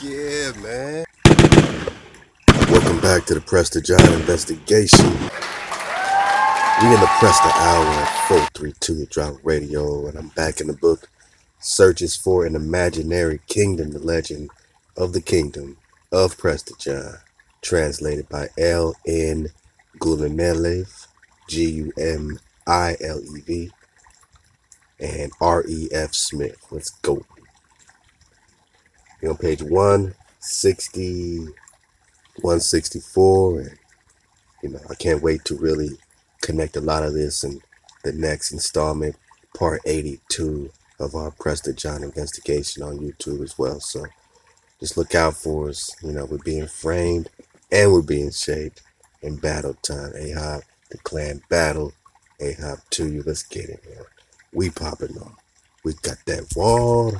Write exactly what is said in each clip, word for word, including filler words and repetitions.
Yeah, man. Welcome back to the Prester John investigation. We in the Prester Hour at four three two The Drop Radio, and I'm back in the book Searches for an Imaginary Kingdom, the Legend of the Kingdom of Prester John, translated by L. N. Gumilev, G U M I L E V, and R. E. F. Smith. Let's go. You're on page one sixty, one sixty-four, and you know, I can't wait to really connect a lot of this in the next installment, part eighty-two of our Prester John investigation on YouTube as well. So just look out for us. You know, we're being framed and we're being shaped in battle time. Ahab, the clan battle. Ahab to you. Let's get it, man. We popping on. We got that wall.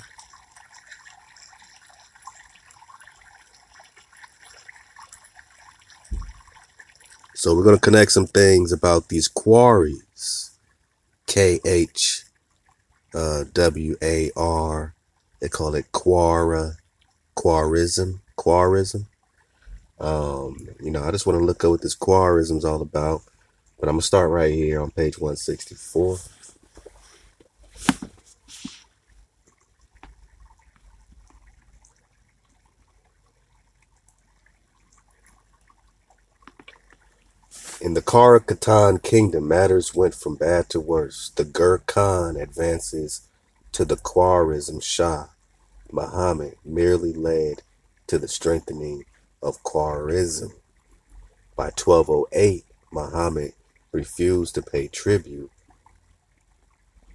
So we're going to connect some things about these quarries. K H W A R. They call it Quara. Khwarazm. Khwarazm. Um, you know, I just want to look at what this Khwarazm is all about. But I'm going to start right here on page one sixty-four. In the Kara-Khitan kingdom, matters went from bad to worse. The Gurkhan advances to the Khwarazm Shah. Muhammad merely led to the strengthening of Khwarazm. By twelve oh eight, Muhammad refused to pay tribute,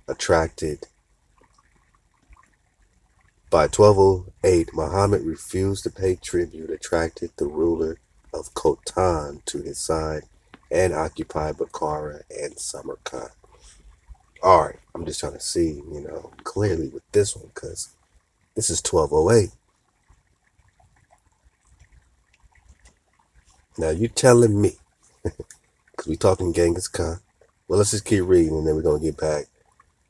attracted. By twelve oh eight, Muhammad refused to pay tribute, attracted the ruler of Khotan to his side, and occupied Bukhara and Samarkand. All right, I'm just trying to see, you know, clearly with this one, because this is twelve oh eight. Now you're telling me, because we're talking Genghis Khan. Well, let's just keep reading, and then we're going to get back.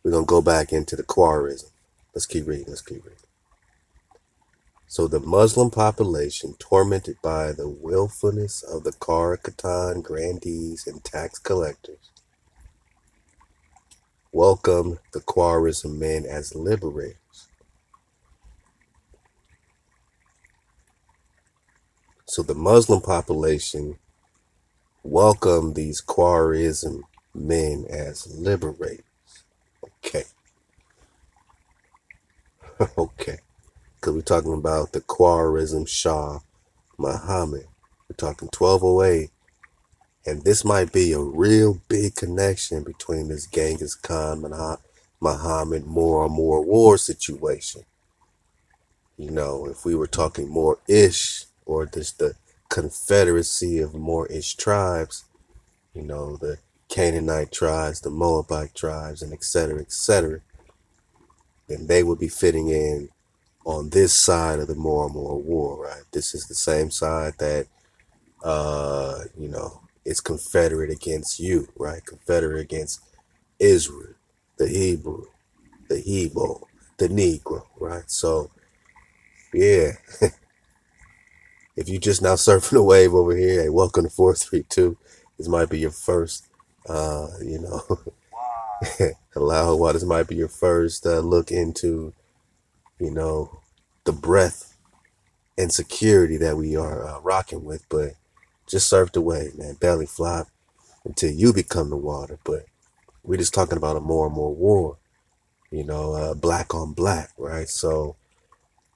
We're going to go back into the Khwarazm. Let's keep reading, let's keep reading. So the Muslim population, tormented by the willfulness of the Kara-Khitan grandees and tax collectors, welcomed the Khwarazm men as liberators. So the Muslim population welcomed these Khwarazm men as liberators. Okay. Okay. Because we're talking about the Khwarazm Shah Muhammad. We're talking twelve oh eight. And this might be a real big connection between this Genghis Khan Muhammad more or more war situation. You know, if we were talking more ish, or just the confederacy of more ish tribes, you know, the Canaanite tribes, the Moabite tribes, and et cetera, et cetera, then they would be fitting in on this side of the more and more war, right? This is the same side that, uh, you know, it's Confederate against you, right? Confederate against Israel, the Hebrew, the Hebo, the Negro, right? So, yeah. If you're just now surfing the wave over here, hey, welcome to four three two. This might be your first, uh, you know, allow while this might be your first uh, look into, you know, the breadth and security that we are uh, rocking with. But just surf the wave, man. Belly flop until you become the water. But we're just talking about a more and more war, you know, uh, black on black, right? So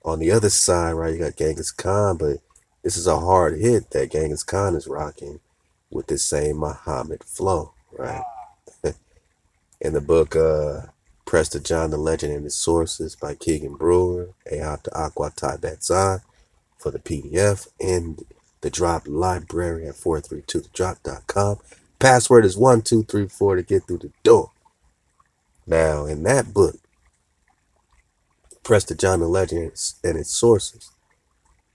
on the other side, right, you got Genghis Khan, but this is a hard hit that Genghis Khan is rocking with this same Muhammad flow, right? In the book, uh, Prester John, the Legend and His Sources by Keegan Brewer, Ahab to Aqua Tabetzan for the P D F, and the Drop Library at four three two the drop dot com. Password is one two three four to get through the door. Now, in that book, Prester John, the Legend and His Sources,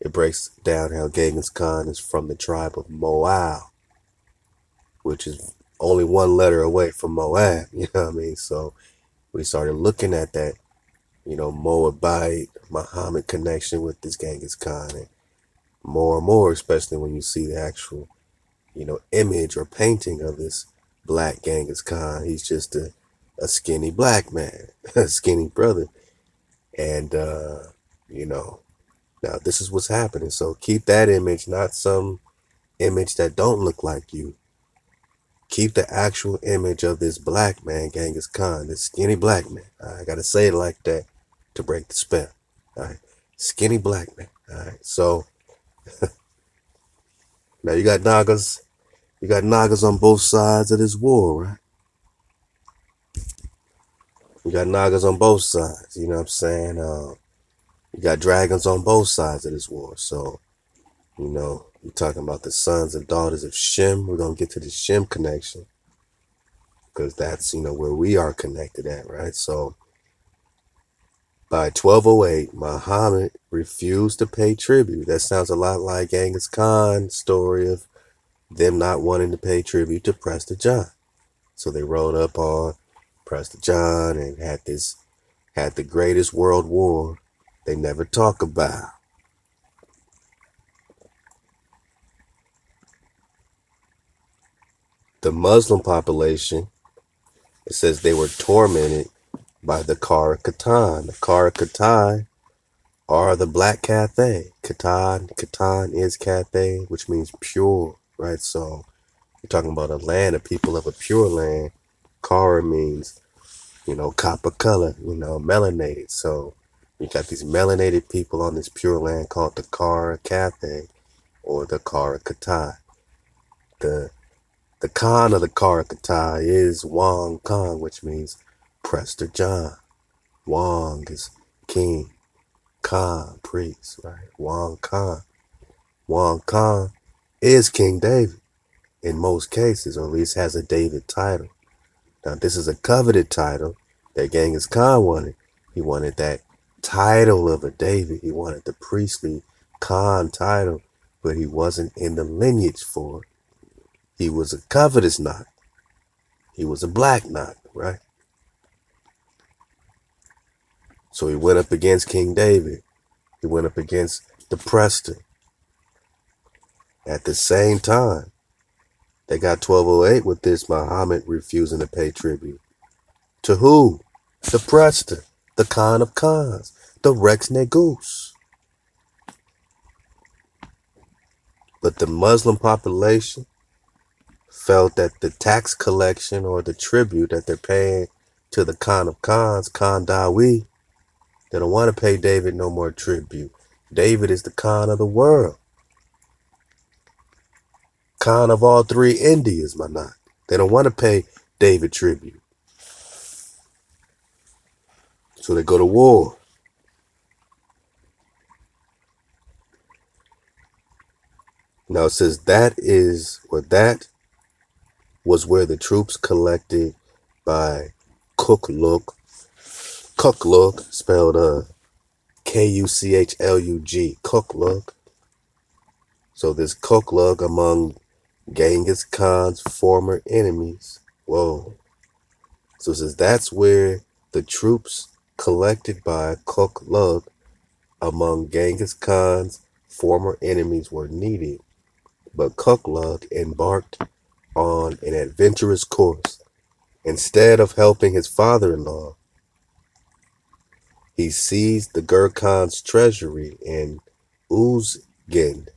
it breaks down how Genghis Khan is from the tribe of Moab, which is only one letter away from Moab, you know what I mean? So we started looking at that, you know, Moabite, Muhammad connection with this Genghis Khan, and more and more, especially when you see the actual, you know, image or painting of this black Genghis Khan. He's just a, a skinny black man, a skinny brother. And, uh, you know, now this is what's happening. So keep that image, not some image that don't look like you. Keep the actual image of this black man, Genghis Khan, this skinny black man. I got to say it like that to break the spell. All right. Skinny black man. All right. So now you got Nagas. You got Nagas on both sides of this war, right? You got Nagas on both sides. You know what I'm saying? Uh, you got dragons on both sides of this war. So, you know, we're talking about the sons and daughters of Shem. We're going to get to the Shem connection, because that's, you know, where we are connected at, right? So by twelve oh eight, Muhammad refused to pay tribute. That sounds a lot like Genghis Khan's story of them not wanting to pay tribute to Prester John. So they rode up on Prester John and had this, had the greatest world war they never talk about. The Muslim population, it says they were tormented by the Kara-Khitan. The Kara-Khitan are the black Cathay. Khitan, Khitan is Cathay, which means pure, right? So you're talking about a land, a people of a pure land. Kara means, you know, copper color, you know, melanated. So you got these melanated people on this pure land called the Kara-Cathay or the Kara-Khitan. The The Khan of the Kara-Khitan is Wang Khan, which means Prester John. Wang is king, Khan, priest, right? Wang Khan. Wang Khan is King David in most cases, or at least has a David title. Now, this is a coveted title that Genghis Khan wanted. He wanted that title of a David. He wanted the priestly Khan title, but he wasn't in the lineage for it. He was a covetous Naga. He was a black Naga, right? So he went up against King David. He went up against the Prester. At the same time, they got twelve oh eight with this Muhammad refusing to pay tribute. To who? The Prester, the Khan of Khans, the Rex Negus. But the Muslim population felt that the tax collection or the tribute that they're paying to the Khan of Khans, Khan Dawi, they don't want to pay David no more tribute. David is the Khan of the world. Khan of all three Indias, my not. They don't want to pay David tribute. So they go to war. Now it says that is, or that was where the troops collected by Kuchlug, Kuchlug, spelled uh, K U C H L U G, Kuchlug. So this Kuchlug, among Genghis Khan's former enemies. Whoa. So it says that's where the troops collected by Kuchlug, among Genghis Khan's former enemies, were needed. But Kuchlug embarked on an adventurous course. Instead of helping his father-in-law, he seized the Gurkhan's treasury in Uzbekistan,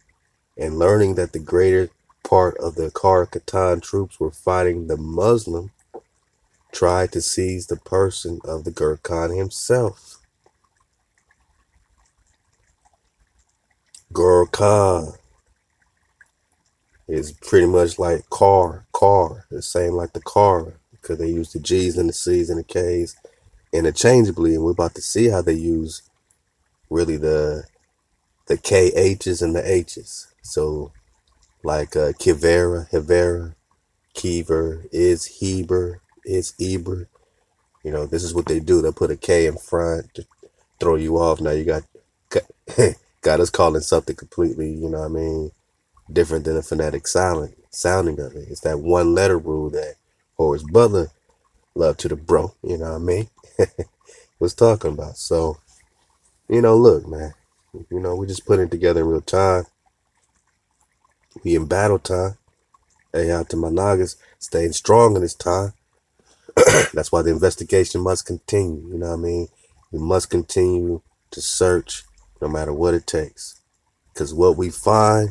and learning that the greater part of the Kara-Khitan troops were fighting the Muslim, tried to seize the person of the Gurkhan himself. Gurkhan is pretty much like car, car. The same like the car, because they use the G's and the C's and the K's interchangeably. And we're about to see how they use really the the K H's and the H's. So like uh, Kivera, Hivera, Kiever, is Heber, is Eber. You know, this is what they do. They put a K in front to throw you off. Now you got, got us calling something completely, you know what I mean, different than the phonetic silent sounding of it. It's that one letter rule that Horace Butler loved to the bro, you know what I mean? was talking about. So, you know, look, man, you know, we just putting it together in real time. We in battle time. Hey, out to my Nagas, staying strong in this time. That's why the investigation must continue. You know what I mean? We must continue to search no matter what it takes. Because what we find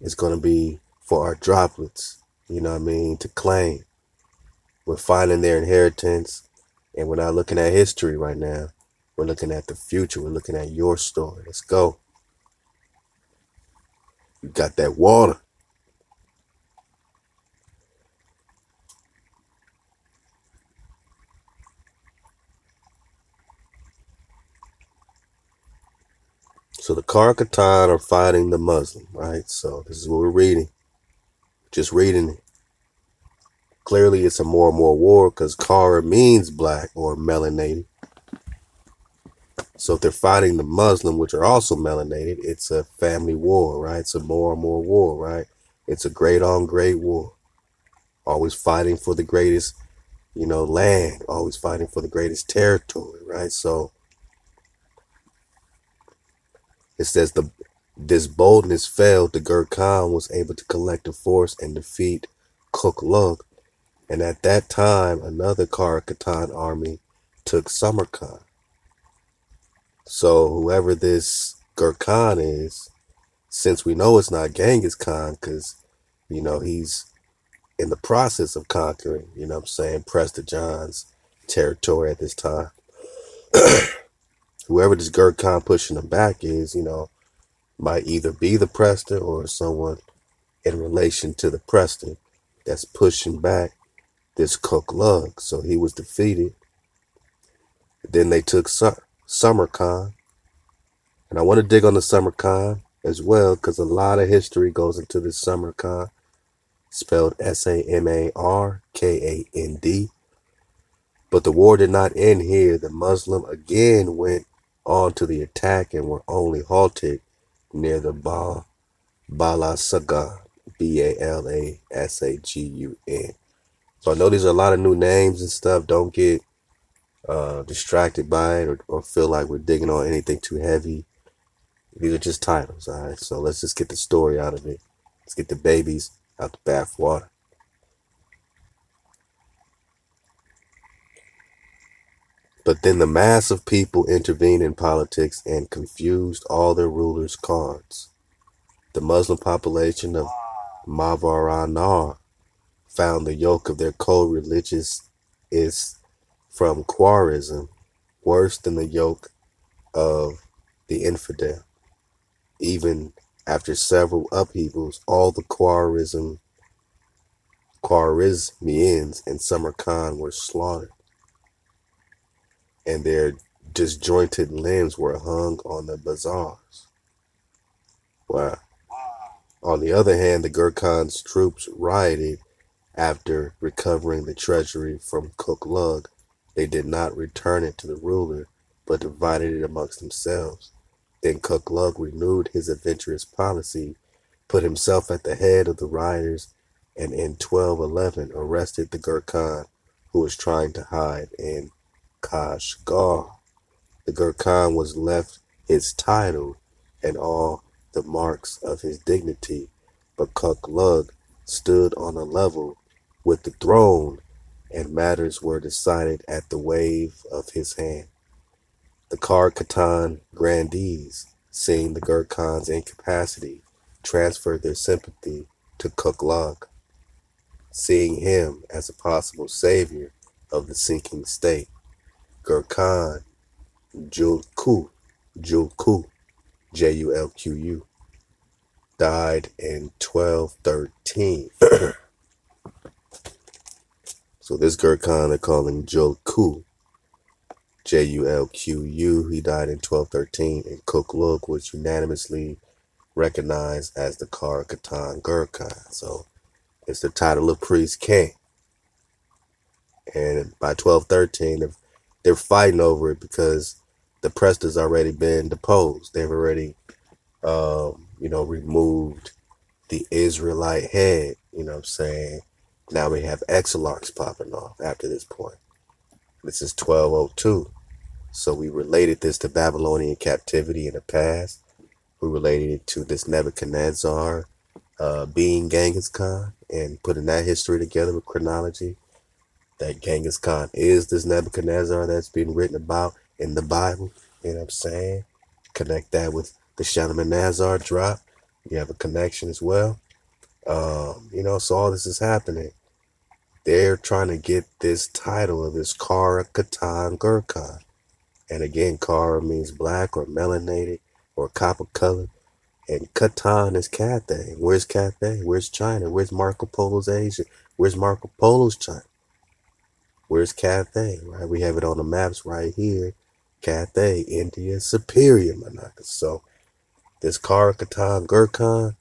is going to be for our droplets, you know what I mean, to claim. We're finding their inheritance, and we're not looking at history right now. We're looking at the future. We're looking at your story. Let's go. You got that water. So the Kara-Khitan are fighting the Muslim, right? So this is what we're reading. Just reading it. Clearly, it's a more and more war because Kara means black or melanated. So if they're fighting the Muslim, which are also melanated, it's a family war, right? It's a more and more war, right? It's a great on great war. Always fighting for the greatest, you know, land. Always fighting for the greatest territory, right? So it says the this boldness failed. The Gurkhan was able to collect a force and defeat Kuchlug, and at that time another Kara-Khitan army took Samarkand. So whoever this Gurkhan is, since we know it's not Genghis Khan, because you know he's in the process of conquering, you know what I'm saying, Prester John's territory at this time. Whoever this Gurkhan pushing them back is, you know, might either be the Prester or someone in relation to the Prester that's pushing back this Kuchlug. So he was defeated. Then they took Samarkand. And I want to dig on the Samarkand as well, because a lot of history goes into this Samarkand, spelled S A M A R K A N D. But the war did not end here. The Muslim again went on to the attack and were only halted near the ba Balasagan, B A L A S A G U N. So I know these are a lot of new names and stuff. Don't get uh, distracted by it or, or feel like we're digging on anything too heavy. These are just titles, all right? So let's just get the story out of it. Let's get the babies out the bathwater. But then the mass of people intervened in politics and confused all their rulers' cards. The Muslim population of Mavaranar found the yoke of their co-religious is from Khwarazm worse than the yoke of the infidel. Even after several upheavals, all the Khwarazm, Khwarizmians and Samarkand were slaughtered, and their disjointed limbs were hung on the bazaars. Wow. On the other hand, the Gurkhan's troops rioted after recovering the treasury from Kuchlug. They did not return it to the ruler, but divided it amongst themselves. Then Kuchlug renewed his adventurous policy, put himself at the head of the rioters, and in twelve eleven arrested the Gurkhan, who was trying to hide in Kashgar. The Gurkhan was left his title and all the marks of his dignity, but Kuchlug stood on a level with the throne, and matters were decided at the wave of his hand. The Kara-Khitan grandees, seeing the Gurkhan's incapacity, transferred their sympathy to Kuchlug, seeing him as a possible savior of the sinking state. Gurkhan, Julku, Julku, J U L Q U, died in twelve thirteen. So this Gurkhan they're calling Julku, J U L Q U, he died in twelve thirteen, and Kuchlug was unanimously recognized as the Kara-Khitan Gurkhan. So it's the title of priest king. And by twelve thirteen, the they're fighting over it because the Prester's already been deposed. They've already, um, you know, removed the Israelite head. You know what I'm saying? Now we have Exilarchs popping off after this point. This is twelve oh two. So we related this to Babylonian captivity in the past. We related it to this Nebuchadnezzar uh, being Genghis Khan, and putting that history together with chronology, that Genghis Khan is this Nebuchadnezzar that's been written about in the Bible. You know what I'm saying? Connect that with the Shalmaneser drop. You have a connection as well. Um, you know, so all this is happening. They're trying to get this title of this Kara-Khitan Gurkhan. And again, Kara means black or melanated or copper colored. And Khitan is Cathay. Where's Cathay? Where's China? Where's Marco Polo's Asia? Where's Marco Polo's China? Where's Cathay? Right? We have it on the maps right here. Cathay, India, Superior, Monaco. So this Kara-Khitan Gurkhan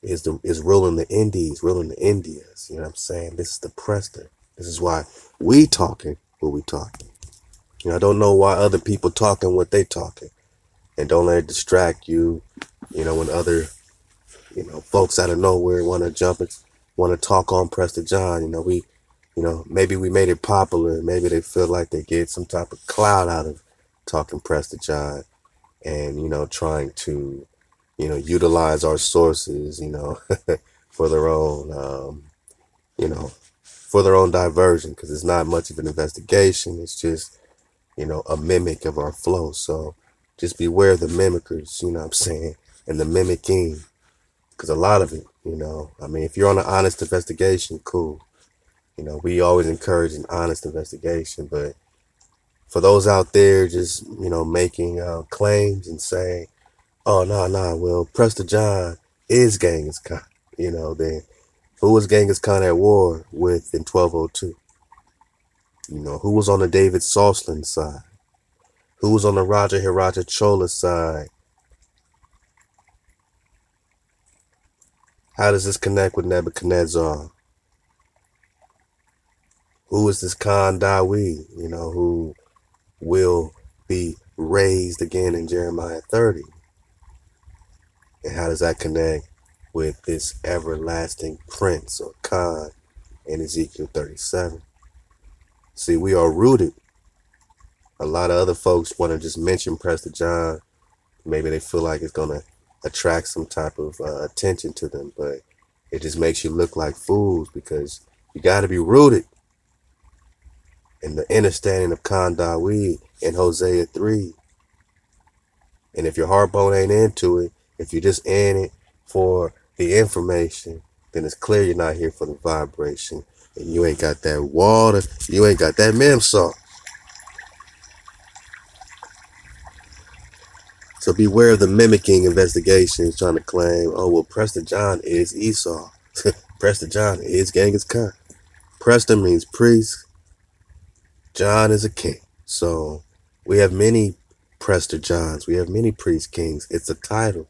is the is ruling the Indies, ruling the Indias. You know what I'm saying? This is the Prester. This is why we talking what we talking. You know, I don't know why other people talking what they talking. And don't let it distract you, you know, when other, you know, folks out of nowhere want to jump and want to talk on Prester John. You know, we, you know, maybe we made it popular. Maybe they feel like they get some type of clout out of talking Prester John and, you know, trying to, you know, utilize our sources, you know, for their own, um, you know, for their own diversion, because it's not much of an investigation. It's just, you know, a mimic of our flow. So just beware of the mimickers, you know what I'm saying, and the mimicking, because a lot of it, you know, I mean, if you're on an honest investigation, cool. You know, we always encourage an honest investigation, but for those out there just, you know, making uh, claims and saying, oh, no, no, well, Prester John is Genghis Khan, you know, then who was Genghis Khan at war with in twelve oh two? You know, who was on the David Salsland side? Who was on the Raja Hiraja Chola side? How does this connect with Nebuchadnezzar? Who is this Khan Dawi, you know, who will be raised again in Jeremiah thirty? And how does that connect with this everlasting prince or Khan in Ezekiel thirty-seven? See, we are rooted. A lot of other folks want to just mention Prester John. Maybe they feel like it's going to attract some type of uh, attention to them, but it just makes you look like fools, because you got to be rooted in the understanding of Khan Dawi in Hosea three. And if your hard bone ain't into it, if you're just in it for the information, then it's clear you're not here for the vibration, and you ain't got that water, you ain't got that mem salt. So beware of the mimicking investigations trying to claim, oh, well, Prester John is Esau. Prester John is Genghis Khan. Prester means priest. John is a king. So we have many Prester Johns. We have many priest kings. It's a title.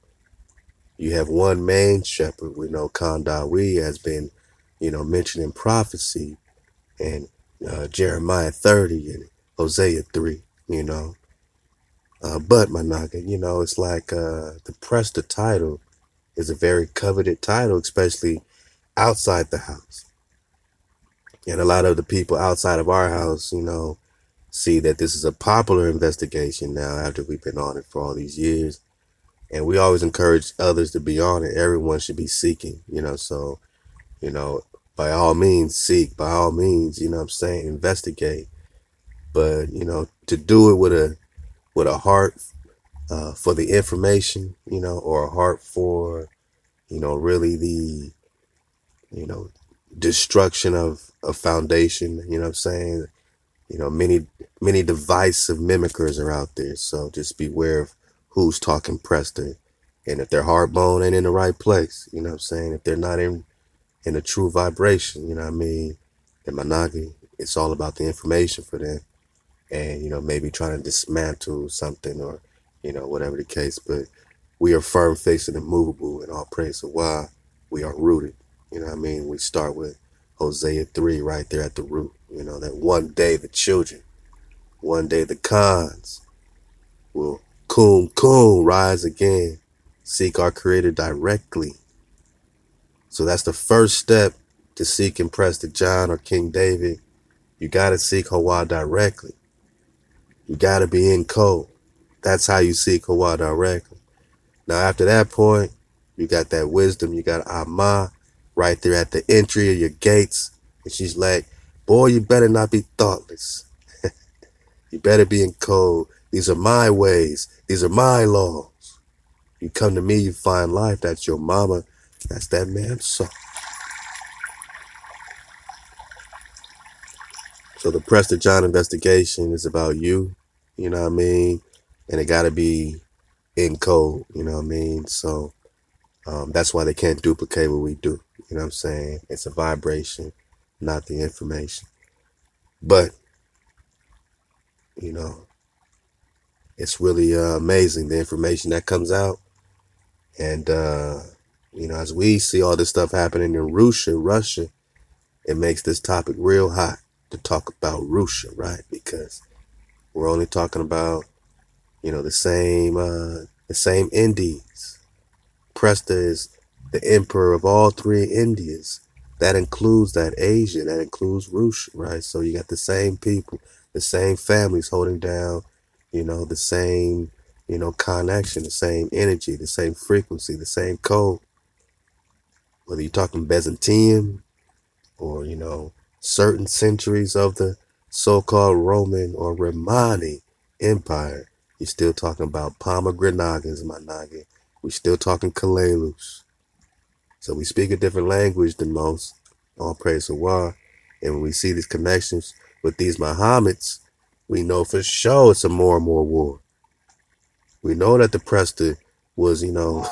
You have one main shepherd. We know Khan Dawi has been, you know, mentioned in prophecy and uh, Jeremiah thirty and Hosea three, you know. Uh, but my Naga, you know, it's like uh, the Prester title is a very coveted title, especially outside the house. And a lot of the people outside of our house, you know, see that this is a popular investigation now after we've been on it for all these years. And we always encourage others to be on it. Everyone should be seeking, you know, so, you know, by all means, seek, by all means, you know what I'm saying, investigate. But, you know, to do it with a with a heart uh, for the information, you know, or a heart for, you know, really the, you know, destruction of a foundation, you know what I'm saying? You know, many, many divisive mimickers are out there. So just beware of who's talking Prester. And if their hard bone ain't in the right place, you know what I'm saying? If they're not in, in a true vibration, you know what I mean? In Managi, it's all about the information for them. And, you know, maybe trying to dismantle something or, you know, whatever the case. But we are firm, fixed, and immovable in all praise of why we are rooted. You know what I mean? We start with Hosea three right there at the root. You know, that one day the children, one day the Khans will coom coom rise again, seek our creator directly. So that's the first step to seeking Prester John or King David. You got to seek Hawa directly. You got to be in code. That's how you see Kawa directly. Now, after that point, you got that wisdom. You got Amma right there at the entry of your gates. And she's like, boy, you better not be thoughtless. You better be in code. These are my ways. These are my laws. You come to me, you find life. That's your mama. That's that man's son. So the Prester John investigation is about you, you know what I mean? And it got to be in code, you know what I mean? So um, that's why they can't duplicate what we do, you know what I'm saying? It's a vibration, not the information. But, you know, it's really uh, amazing, the information that comes out. And, uh, you know, as we see all this stuff happening in Russia, Russia, it makes this topic real hot. To talk about Russia, right? Because we're only talking about, you know, the same, uh, the same Indies. Prester is the emperor of all three Indias. That includes that Asia. That includes Russia, right? So you got the same people, the same families holding down, you know, the same, you know, connection, the same energy, the same frequency, the same code. Whether you're talking Byzantium or, you know, certain centuries of the so-called Roman or Romani Empire. You're still talking about pomegranates, my noggin. We're still talking Kalalus. So we speak a different language than most. All praise to Allah. And when we see these connections with these Muhammads, we know for sure it's a more and more war. We know that the Prester was, you know,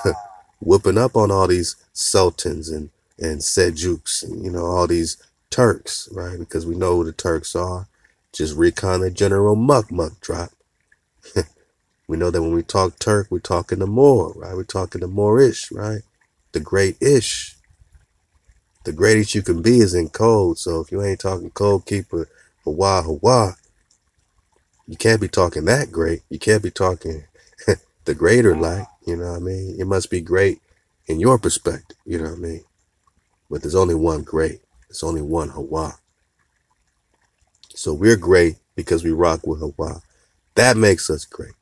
whooping up on all these sultans and, and Sejuks and, you know, all these Turks, right? Because we know who the Turks are. Just recon the General Muck Muck drop. We know that when we talk Turk, we're talking the Moor, right? We're talking the Moorish, right? The great ish. The greatest you can be is in code. So if you ain't talking code keeper, Hawa Hawa, you can't be talking that great. You can't be talking the greater light, you know what I mean? It must be great in your perspective, you know what I mean? But there's only one great. It's only one Hawa. So we're great because we rock with Hawa. That makes us great.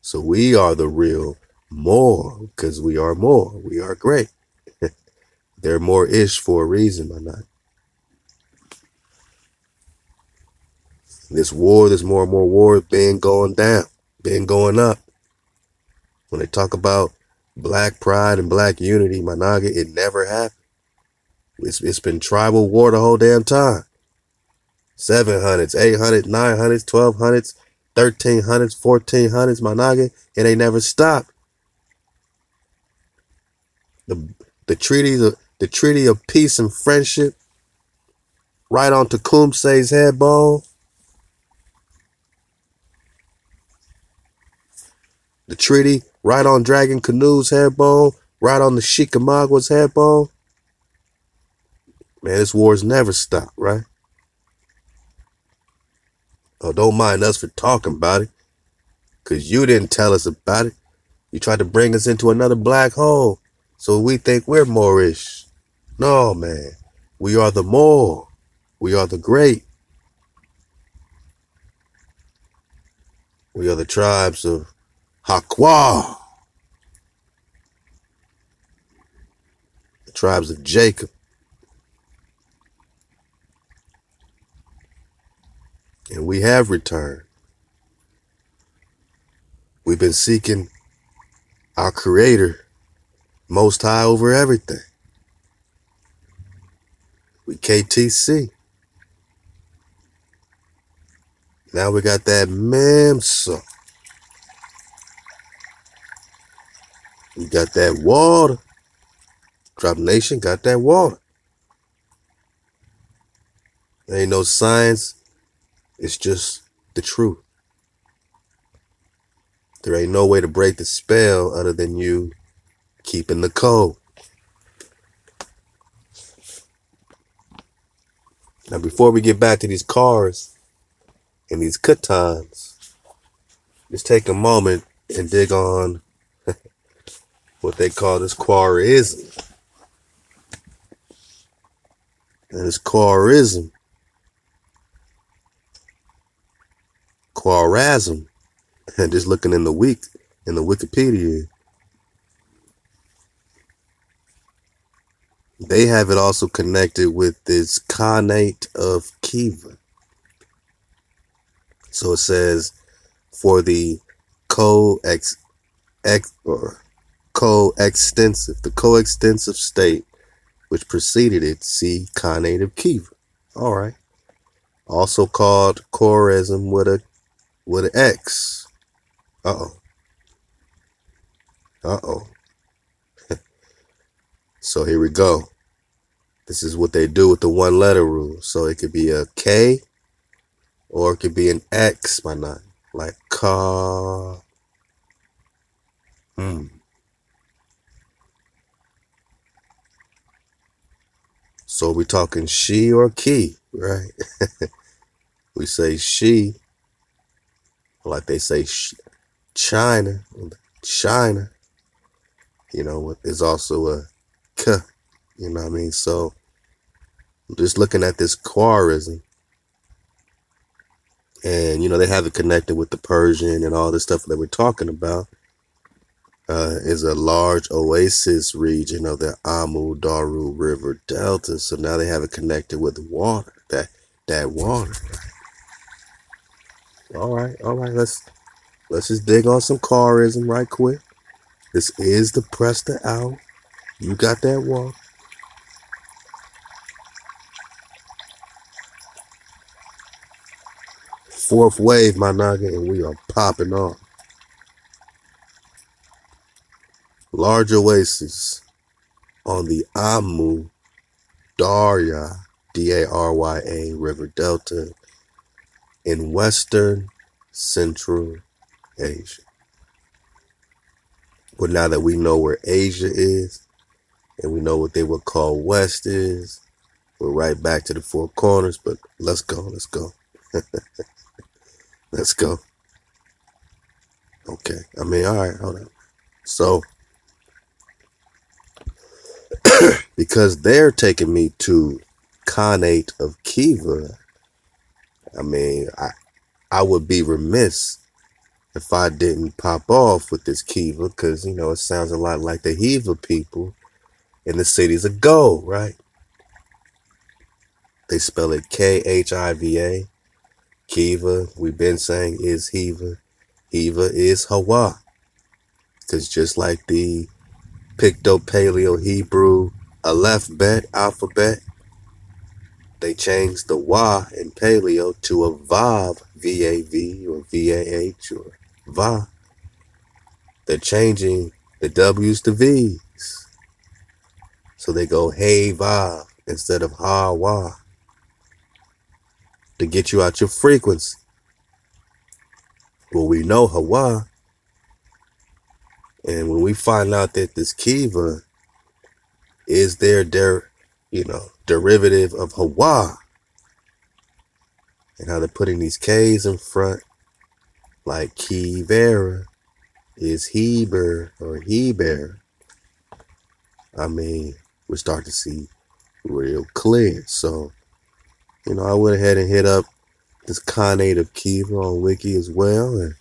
So we are the real more because we are more. We are great. They're more-ish for a reason, my not. This war, this more and more war, been going down, been going up. When they talk about black pride and black unity, my naga, it never happened. It's, it's been tribal war the whole damn time. seven hundreds, eight hundreds, nine hundreds, twelve hundreds, thirteen hundreds, fourteen hundreds, my naga, and they never stopped. The the treaty the, the treaty of peace and friendship right on Tecumseh's head bone. The treaty right on Dragon Canoe's head bone, right on the Chickamauga's head bone. Man, this war's never stopped, right? Oh, don't mind us for talking about it, because you didn't tell us about it. You tried to bring us into another black hole, so we think we're Moorish. No, man. We are the Moor. We are the great. We are the tribes of Hakwa. The tribes of Jacob. And we have returned. We've been seeking our Creator, Most High over everything. We K T C. Now we got that Mamsa. We got that water. Drop Nation got that water. There ain't no science. It's just the truth. There ain't no way to break the spell other than you keeping the code. Now, before we get back to these cars and these Khwatans, let's take a moment and dig on what they call this Khwarazm. And this Khwarazm Khwarazm. Just looking in the week in the Wikipedia. They have it also connected with this Khanate of Khiva. So it says for the co-ex ex or co-extensive, the co-extensive state which preceded it, see Khanate of Khiva. All right. Also called Khwarazm with a with an X. Uh oh. Uh oh. So here we go. This is what they do with the one letter rule. So it could be a K or it could be an X, my nine. Like Ka. Hmm. So we talking she or key, right? We say she, like they say sh China, China. You know, it's also a K, you know what I mean? So just looking at this Khwarazm, and, you know, they have it connected with the Persian and all this stuff that we're talking about. Uh, is a large oasis region of the Amu Darya River Delta. So now they have it connected with the water, that that water. All right, all right. Let's let's just dig on some Khwarazm right quick. This is the Prester Hour. You got that walk. Fourth wave, my naga, and we are popping off. Large oasis on the Amu Darya, D A R Y A, River Delta in Western Central Asia. But now that we know where Asia is and we know what they would call West is, we're right back to the four corners, but let's go, let's go. Let's go. Okay, I mean, all right, hold on. So, because they're taking me to Khanate of Khiva, I mean, I I would be remiss if I didn't pop off with this Khiva, because, you know, it sounds a lot like the Khiva people, and the city's a gold, right? They spell it K H I V A. Khiva, we've been saying, is Khiva. Khiva is Hawa, because just like the Picto-Paleo-Hebrew Aleph Bet alphabet, they changed the wa in Paleo to a vav, V A V or V A H or va. They're changing the W's to V's, so they go hey vav instead of ha wa to get you out your frequency. Well, we know Hawa. And when we find out that this Khiva is their, der, you know, derivative of Hawa, and how they're putting these K's in front, like Khivera is Heber or Heber, I mean, we start to see real clear. So, you know, I went ahead and hit up this Khanate of Khiva on Wiki as well, and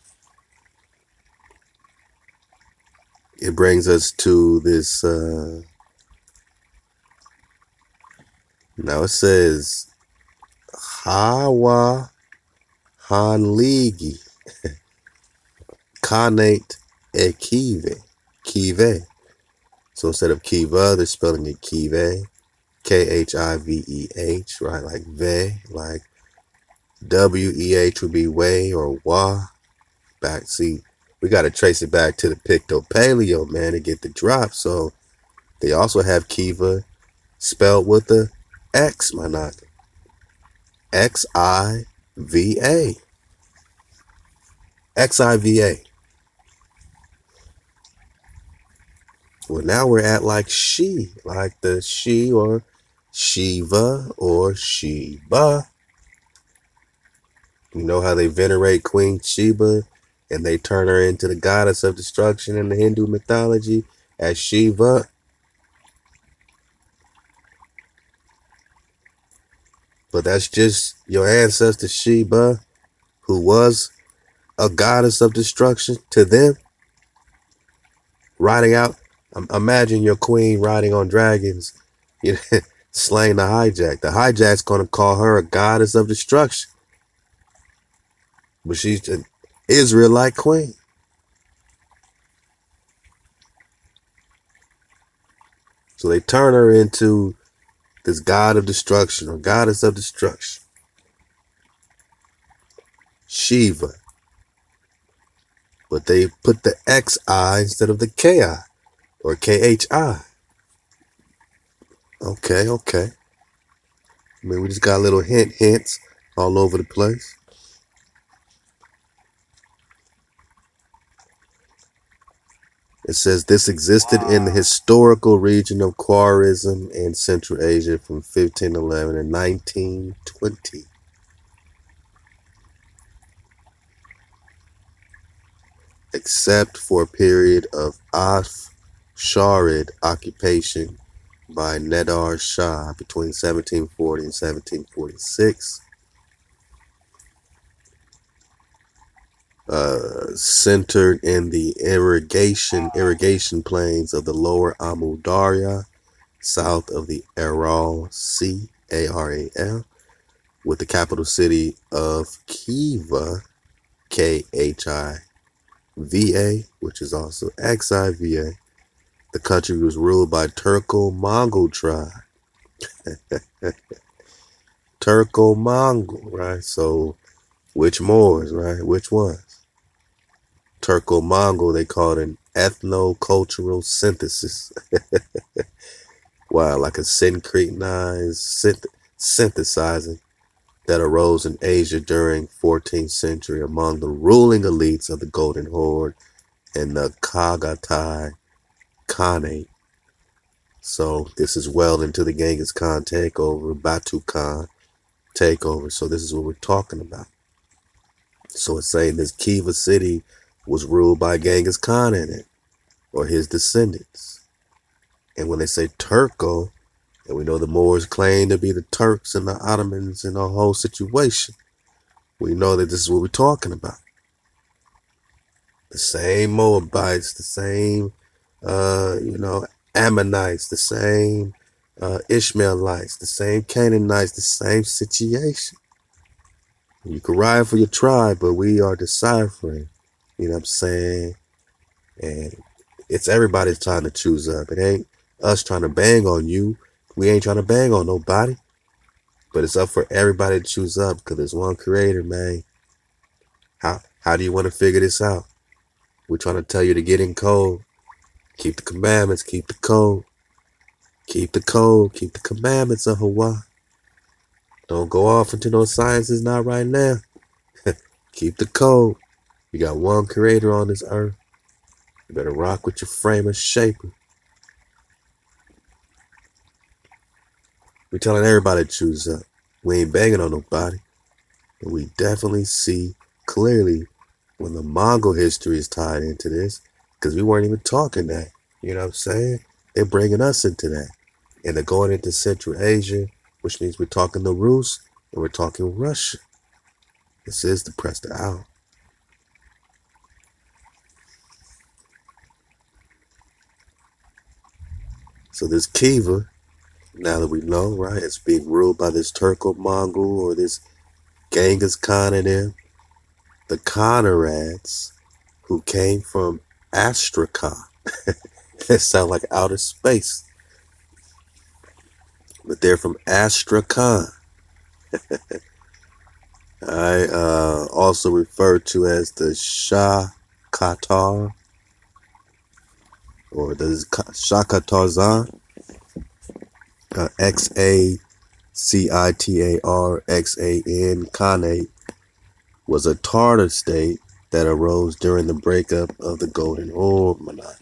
it brings us to this, uh, now it says, Hawa Hanligi, Khanate of Khiva, Khiva. So instead of Khiva, they're spelling it Khiva, K H I V E H, right? Like Ve, like W E H would be Way or Wa, back seat. We got to trace it back to the Picto-Paleo, man, to get the drop. So they also have Khiva spelled with a X, my nigga. X I V A. X I V A. Well, now we're at like she, like the she or Shiva or Sheba. You know how they venerate Queen Sheba? And they turn her into the goddess of destruction in the Hindu mythology as Shiva. But that's just your ancestor Sheba, who was a goddess of destruction to them, riding out. Um, imagine your queen riding on dragons, you know, slaying the hijack. The hijack's going to call her a goddess of destruction. But she's an Israelite queen. So they turn her into this god of destruction or goddess of destruction. Shiva. But they put the X I instead of the K I or K H I. Okay, okay. I mean, we just got little hint hints all over the place. It says this existed wow. in the historical region of Khwarazm and Central Asia from fifteen eleven to nineteen twenty. Except for a period of Afsharid occupation by Nadir Shah between seventeen forty and seventeen forty-six. Uh, centered in the irrigation irrigation plains of the lower Amu Darya, south of the Aral Sea, A R A L, with the capital city of Khiva, K H I V A, which is also X I V A. The country was ruled by Turco-Mongol tribe. Turco-Mongol, right? So, which Moors, right? Which one? Turco-Mongol, they called an ethno-cultural synthesis. Wow, like a syncretized synth synthesizing that arose in Asia during fourteenth century among the ruling elites of the Golden Horde and the Khanate Khanate. So this is well into the Genghis Khan takeover, Batu Khan takeover. So this is what we're talking about. So it's saying this Khiva city was ruled by Genghis Khan in it, or his descendants. And when they say Turco, and we know the Moors claim to be the Turks and the Ottomans and the whole situation, we know that this is what we're talking about. The same Moabites, the same, uh, you know, Ammonites, the same uh, Ishmaelites, the same Canaanites, the same situation. You can ride for your tribe, but we are deciphering. You know what I'm saying? And it's everybody's trying to choose up. It ain't us trying to bang on you. We ain't trying to bang on nobody. But it's up for everybody to choose up because there's one creator, man. How how do you want to figure this out? We're trying to tell you to get in code. Keep the commandments. Keep the code. Keep the code. Keep the commandments of Hawaii. Don't go off into no science is not right now. Keep the code. You got one creator on this earth. You better rock with your framer shaper. We're telling everybody to choose up. We ain't banging on nobody. But we definitely see clearly when the Mongol history is tied into this, because we weren't even talking that. You know what I'm saying? They're bringing us into that. And they're going into Central Asia, which means we're talking the Rus and we're talking Russia. This is the Prester Owl. So this Khiva, now that we know, right, it's being ruled by this Turco-Mongol or this Genghis Khan and them, the Khanates, who came from Astrakhan. That sounds like outer space. But they're from Astrakhan. I uh, also referred to as the Shah Qatar or the Shah Qatarzan, uh, X A C I T A R X A N Khanate, was a Tartar state that arose during the breakup of the Golden Horde monarchy.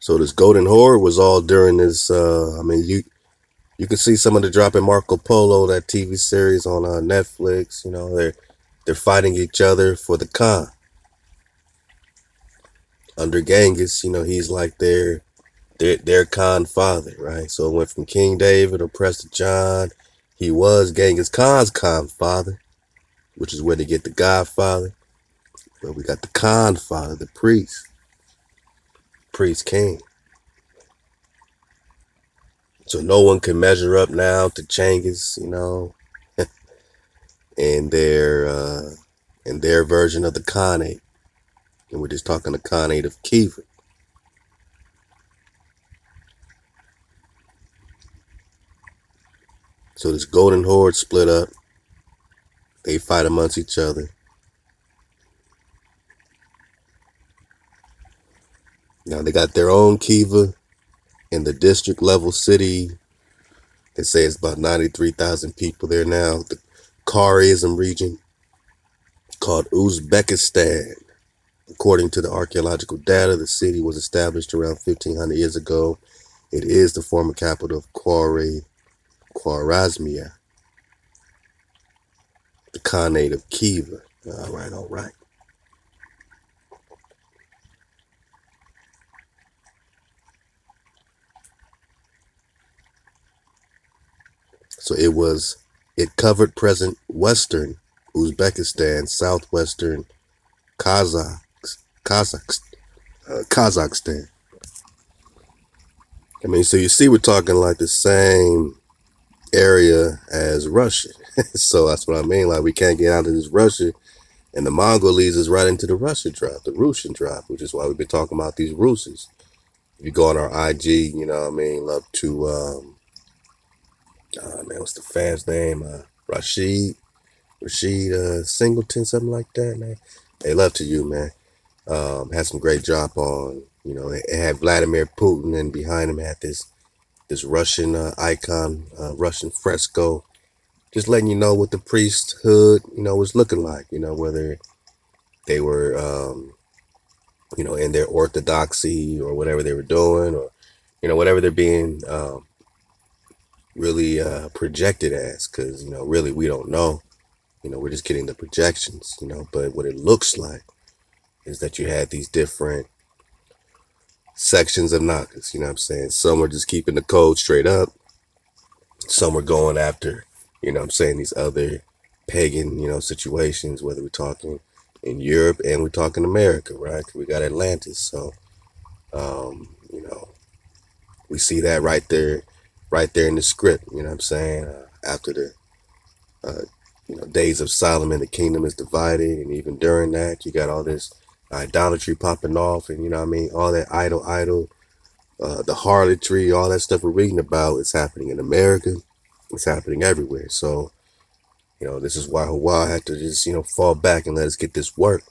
So this Golden Horde was all during this, uh, I mean, you you can see some of the drop in Marco Polo, that T V series on uh, Netflix. You know, they're, they're fighting each other for the Khan. Under Genghis, you know, he's like their, their, their Khan father, right? So it went from King David or Prester John. He was Genghis Khan's Khan father. which is where they get the Godfather. But we got the Khan father, the priest. Priest king. So no one can measure up now to Genghis, you know, and their uh, and their version of the Khanate. And we're just talking the Khanate of Khiva. So this Golden Horde split up. They fight amongst each other. Now they got their own Khiva in the district level city. They say it's about ninety-three thousand people there now. The Kara-Khitan region called Uzbekistan. According to the archaeological data, the city was established around fifteen hundred years ago. It is the former capital of Khwarazm. Khwarazmia, the Khanate of Khiva. All right, all right. So it was, it covered present Western Uzbekistan, Southwestern Kazakh, Kazakh, uh, Kazakhstan. I mean, so you see, we're talking like the same area as Russia. So that's what I mean. Like, we can't get out of this Russia, and the Mongol leads us right into the Russian tribe, the Russian tribe, which is why we've been talking about these Russians. If you go on our I G, you know what I mean, love to um uh, man, what's the fan's name? Uh Rashid Rashid uh Singleton, something like that, man. Hey, love to you, man. Um had some great job on, you know, it had Vladimir Putin, and behind him had this This Russian uh, icon, uh, Russian fresco, just letting you know what the priesthood, you know, was looking like, you know, whether they were, um, you know, in their orthodoxy or whatever they were doing, or, you know, whatever they're being um, really uh, projected as, because, you know, really, we don't know, you know, we're just getting the projections, you know, but what it looks like is that you had these different sections of Nagas, you know what I'm saying? Some were just keeping the code straight up. Some were going after, you know what I'm saying, these other pagan, you know, situations, whether we're talking in Europe and we're talking America, right? We got Atlantis. So, um, you know, we see that right there, right there in the script, you know what I'm saying? Uh, after the, uh, you know, days of Solomon, the kingdom is divided. And even during that, you got all this idolatry popping off, and you know what I mean, all that idol idol uh the harlotry, all that stuff we're reading about, it's happening in America, it's happening everywhere. So, you know, this is why Hawaii had to just, you know, fall back and let us get this work.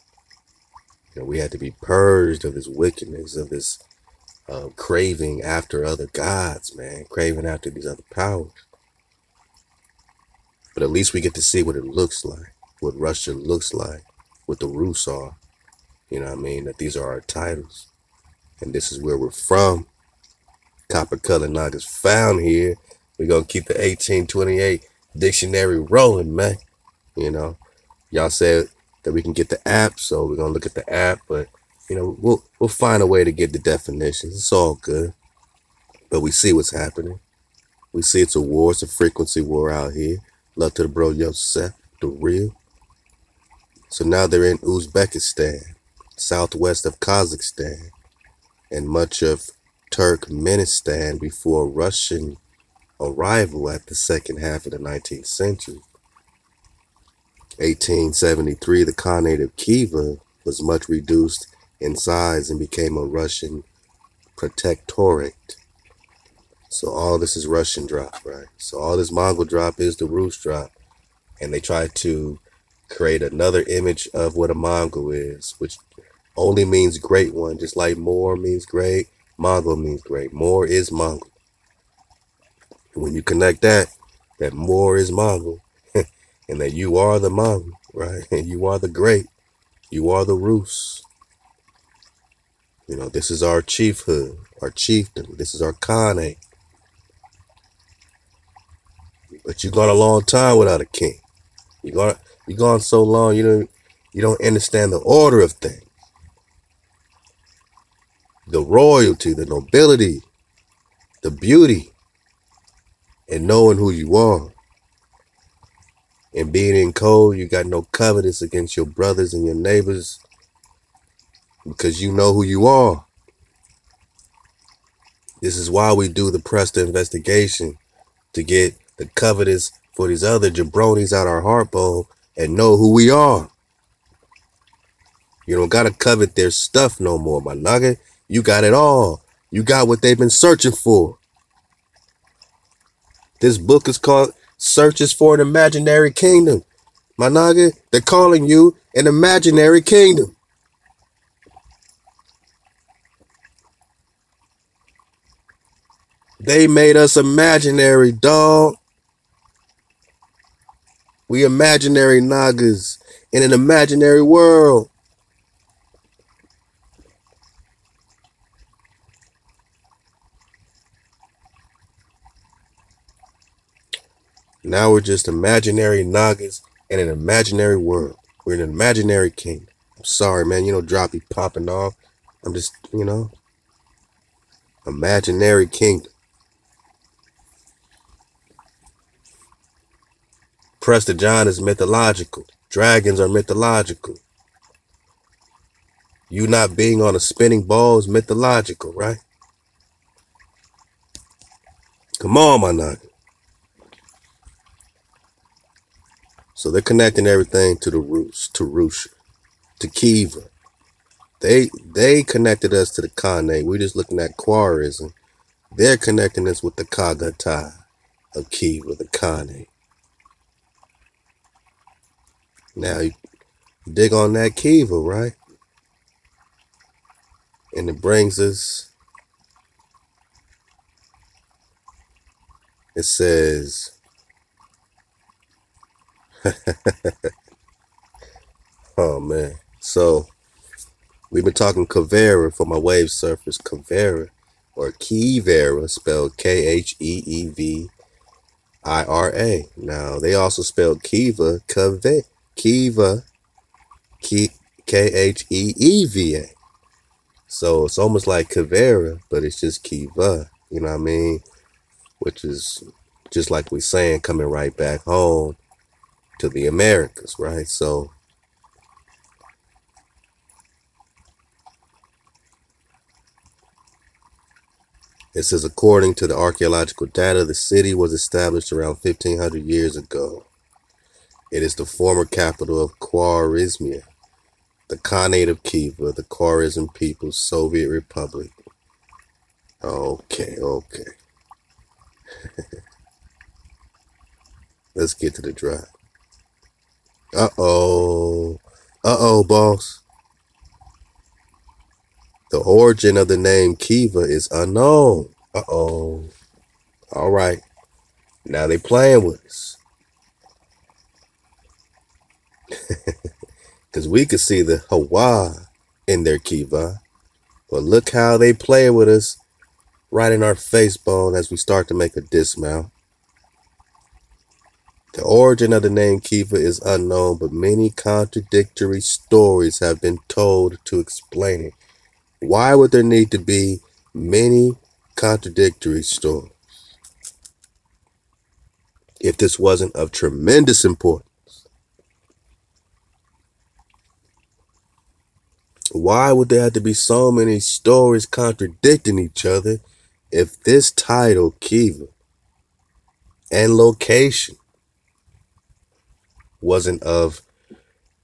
You know, we had to be purged of this wickedness, of this uh, craving after other gods, man, craving after these other powers. But at least we get to see what it looks like, what Russia looks like, what the Rus are. You know what I mean? That these are our titles. And this is where we're from. Copper color Nagas found here. We're going to keep the eighteen twenty-eight dictionary rolling, man. You know, y'all said that we can get the app, so we're going to look at the app. But, you know, we'll, we'll find a way to get the definitions. It's all good. But we see what's happening. We see it's a war. It's a frequency war out here. Love to the bro, yo, Seth, the real. So now they're in Uzbekistan, southwest of Kazakhstan, and much of Turkmenistan before Russian arrival at the second half of the nineteenth century. eighteen seventy-three, the Khanate of Khiva was much reduced in size and became a Russian protectorate. So all this is Russian drop, right? So all this Mongol drop is the Rus drop, and they try to create another image of what a Mongol is, which only means great one, just like more means great, Mongol means great. More is Mongol. And when you connect that, that more is Mongol, and that you are the Mongol, right? And you are the great. You are the Rus. You know, this is our chiefhood, our chiefdom. This is our Khanate. But you've gone a long time without a king. You're going to You're gone so long, you don't, you don't understand the order of things. The royalty, the nobility, the beauty, and knowing who you are. And being in code, you got no covetous against your brothers and your neighbors, because you know who you are. This is why we do the Prester investigation, to get the covetous for these other jabronis out our heart bowl and know who we are. You don't got to covet their stuff no more, my nugget. You got it all. You got what they've been searching for. This book is called Searches for an Imaginary Kingdom. My nugget, they're calling you an imaginary kingdom. They made us imaginary, dog. We imaginary Nagas in an imaginary world. Now we're just imaginary Nagas in an imaginary world. We're in an imaginary kingdom. I'm sorry, man. You know, Drop be popping off. I'm just, you know, imaginary kingdom. Prester John is mythological. Dragons are mythological. You not being on a spinning ball is mythological, right? Come on, my nugget. So they're connecting everything to the roots, to Rusha, to Khiva. They they connected us to the Khanate. We're just looking at Khwarazm. They're connecting us with the Khanate of Khiva, the Khanate. Now, you dig on that Khiva, right? And it brings us, it says, oh man, so we've been talking Kavera for my wave surfers, Kavera or Khivera, spelled K H E E V I R A. Now, they also spelled Khiva, Kavera. Khiva, K H E E V A. So it's almost like Kavera, but it's just Khiva, you know what I mean? Which is just like we're saying, coming right back home to the Americas, right? So it says, according to the archaeological data, the city was established around fifteen hundred years ago. It is the former capital of Khwarizmia, the Khanate of Khiva, the Khwarizm People's Soviet Republic. Okay, okay. Let's get to the drive. Uh-oh. Uh-oh, boss. The origin of the name Khiva is unknown. Uh-oh. All right. Now they playing with us. Because we could see the Hawa in their Khiva. But look how they play with us right in our face bone as we start to make a dismount. The origin of the name Khiva is unknown, but many contradictory stories have been told to explain it. Why would there need to be many contradictory stories if this wasn't of tremendous importance? Why would there have to be so many stories contradicting each other if this title, Khiva, and location wasn't of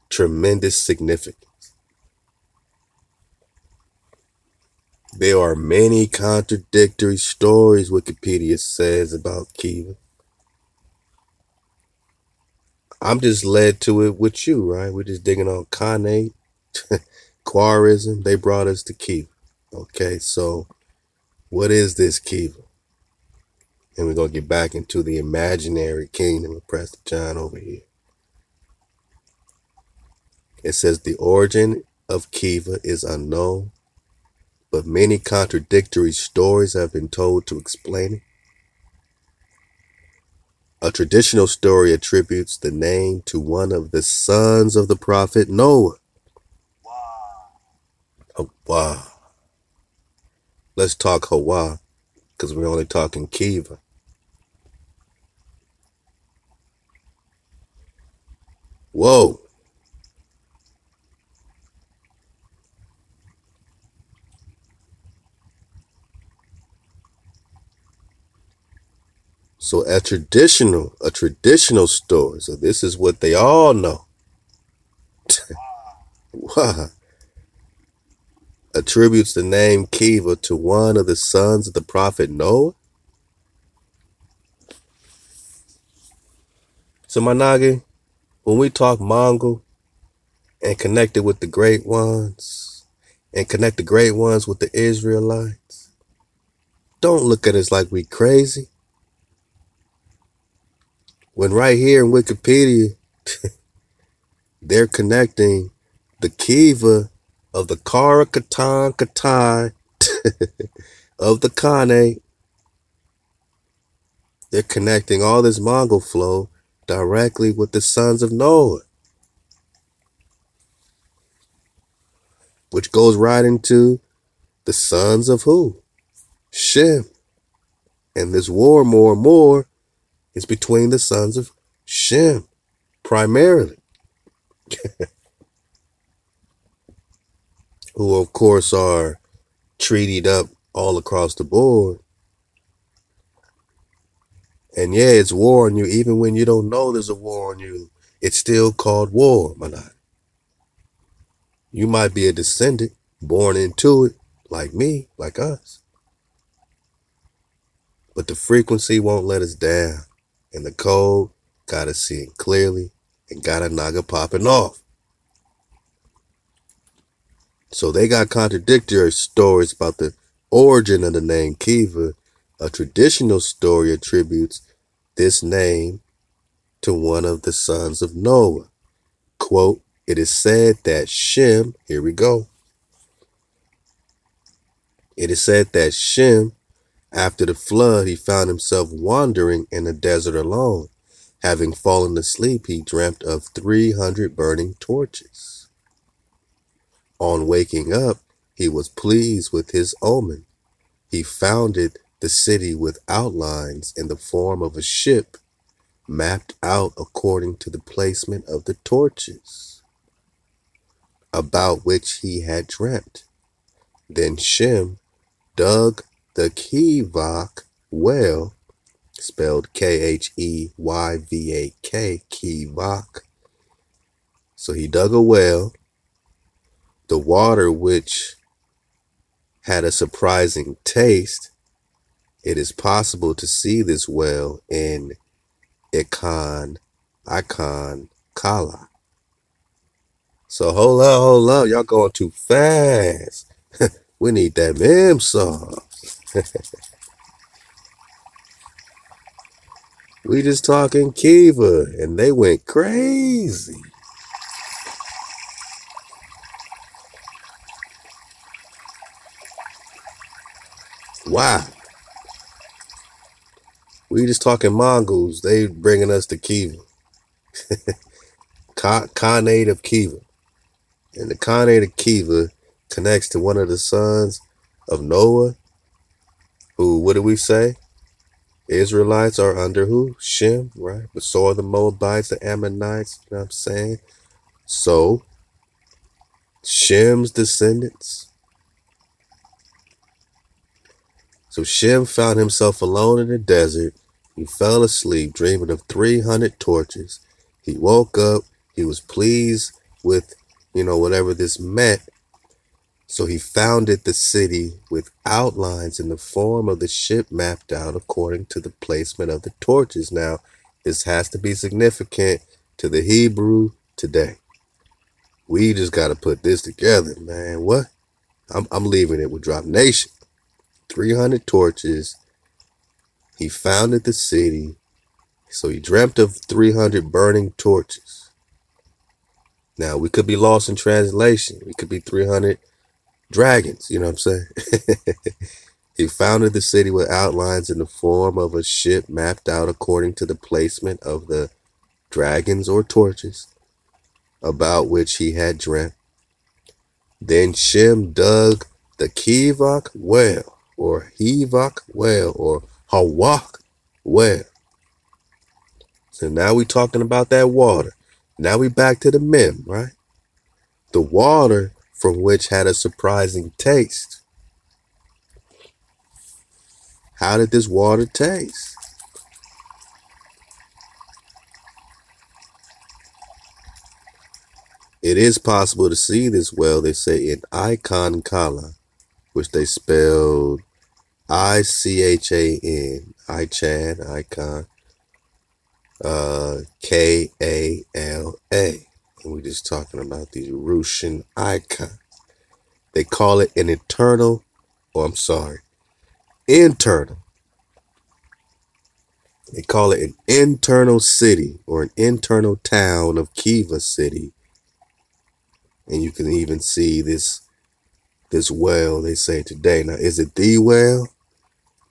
tremendous significance? There are many contradictory stories, Wikipedia says, about Khiva. I'm just led to it with you, right? We're just digging on Khanate. Khwarizm, they brought us to Khiva. Okay, so what is this Khiva? And we're going to get back into the imaginary kingdom of Prester John over here. It says the origin of Khiva is unknown, but many contradictory stories have been told to explain it. A traditional story attributes the name to one of the sons of the prophet Noah. Hawa. Let's talk Hawa, because we're only talking Khiva. Whoa. So a traditional, a traditional story. So this is what they all know. Wow. Attributes the name Khiva to one of the sons of the prophet Noah. So Managi, when we talk Mongol and connect it with the great ones and connect the great ones with the Israelites, don't look at us like we crazy. When right here in Wikipedia, they're connecting the Khiva of the Kara-Khitan, Khitan, of the Khanate. They're connecting all this Mongol flow directly with the sons of Noah, which goes right into the sons of who? Shem. And this war more and more is between the sons of Shem, primarily. Who, of course, are treated up all across the board. And yeah, it's war on you. Even when you don't know there's a war on you, it's still called war, Manai. You might be a descendant born into it, like me, like us. But the frequency won't let us down. And the code, gotta see it clearly, and gotta naga popping off. So they got contradictory stories about the origin of the name Khiva. A traditional story attributes this name to one of the sons of Noah. Quote, it is said that Shem, here we go. It is said that Shem, after the flood, he found himself wandering in the desert alone. Having fallen asleep, he dreamt of three hundred burning torches. On waking up, he was pleased with his omen. He founded the city with outlines in the form of a ship, mapped out according to the placement of the torches, about which he had dreamt. Then Shem dug the Khivak well, spelled K H E Y V A K, Khivak. So he dug a well. The water, which had a surprising taste, it is possible to see this well in Ichan, Ichan Kala. So hold up, hold up, y'all going too fast. We need that meme song. We just talking Khiva, and they went crazy. Wow. We just talking Mongols. They bringing us to Khiva. Khanate of Khiva. And the Khanate of Khiva connects to one of the sons of Noah. Who, what do we say? Israelites are under who? Shem, right? But so are the Moabites, the Ammonites. You know what I'm saying? So, Shem's descendants. So Shem found himself alone in the desert. He fell asleep, dreaming of three hundred torches. He woke up. He was pleased with, you know, whatever this meant. So he founded the city with outlines in the form of the ship mapped out according to the placement of the torches. Now, this has to be significant to the Hebrew today. We just got to put this together, man. What? I'm, I'm leaving it with Drop Nation. three hundred torches. He founded the city. So he dreamt of three hundred burning torches. Now, we could be lost in translation. We could be three hundred dragons. You know what I'm saying? He founded the city with outlines in the form of a ship mapped out according to the placement of the dragons or torches about which he had dreamt. Then Shem dug the Khivak well. Or Hivak well, or Hawak well. So now we're talking about that water. Now we back to the Mim, right? The water from which had a surprising taste. How did this water taste? It is possible to see this well, they say, in Ichan Kala, which they spelled I C H A N, Ichan, Ichan, uh, K A L A. And we're just talking about the Russian icon. They call it an eternal, or I'm sorry, internal. They call it an internal city, or an internal town of Khiva city. And you can even see this this well, they say, today. Now, is it the well?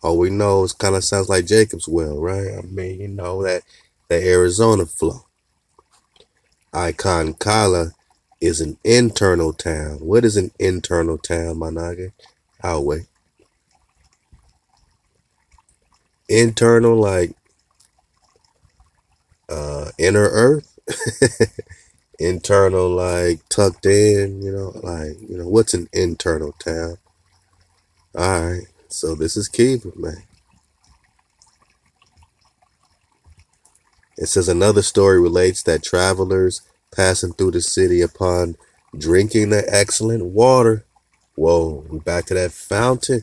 All we know is kind of sounds like Jacob's well, right? I mean, you know, that, that Arizona flow. Ichan Kala is an internal town. What is an internal town, my Naga? Highway. Internal, like uh, inner earth? Internal, like tucked in, you know, like, you know, what's an internal town? All right, so this is Khiva, man. It says another story relates that travelers passing through the city upon drinking the excellent water. Whoa, we're back to that fountain.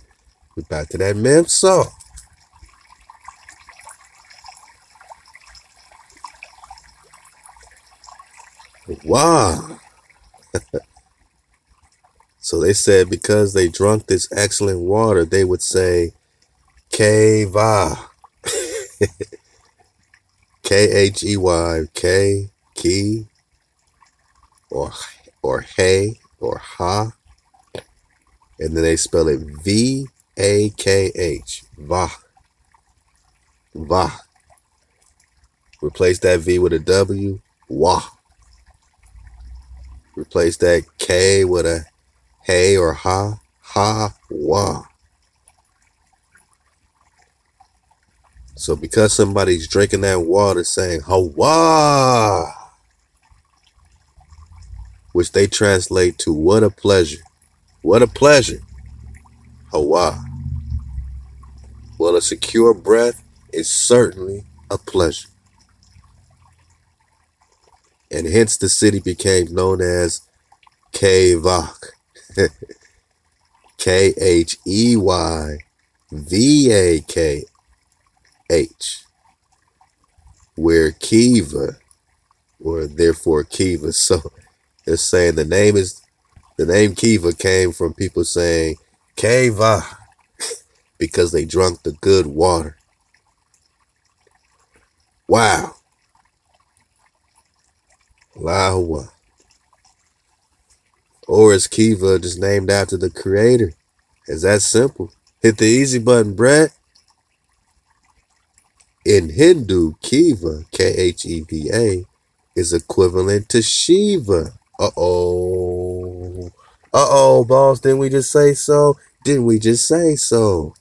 We're back to that Memsa. Wow. So they said because they drunk this excellent water, they would say Kheva. K H E Y, K, Ki, or or Hey, or Ha. And then they spell it V A K H, Va. Va. Replace that V with a W, Wa. Replace that K with a hey or ha, ha, wah. So because somebody's drinking that water saying ha-wah, which they translate to what a pleasure. What a pleasure. Ha-wah. Well, a secure breath is certainly a pleasure. And hence the city became known as Khevak. K H E Y V A K H. Where Khiva, or therefore Khiva. So they're saying the name is, the name Khiva came from people saying Kheva because they drunk the good water. Wow. Lahua. Or is Khiva just named after the creator? Is that simple? Hit the easy button, Brad. In Hindu, Khiva, K H E V A, is equivalent to Shiva. Uh-oh. Uh-oh, boss, didn't we just say so? Didn't we just say so?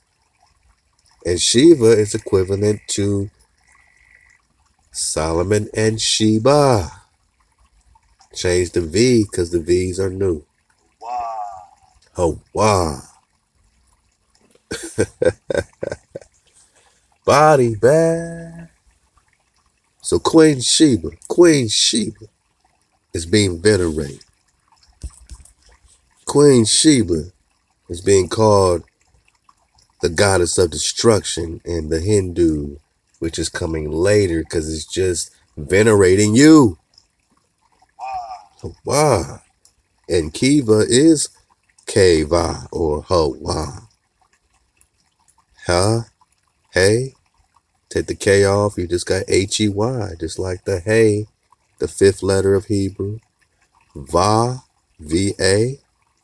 And Shiva is equivalent to Solomon and Sheba. Change the V because the V's are new. Wow. Oh, wow. Body bag. So Queen Sheba, Queen Sheba is being venerated. Queen Sheba is being called the goddess of destruction in the Hindu, which is coming later because it's just venerating you. Hawa. And Khiva is Kheva or Hawa. Ha, hey. Take the K off. You just got H E Y, just like the hey, the fifth letter of Hebrew. Va, V A,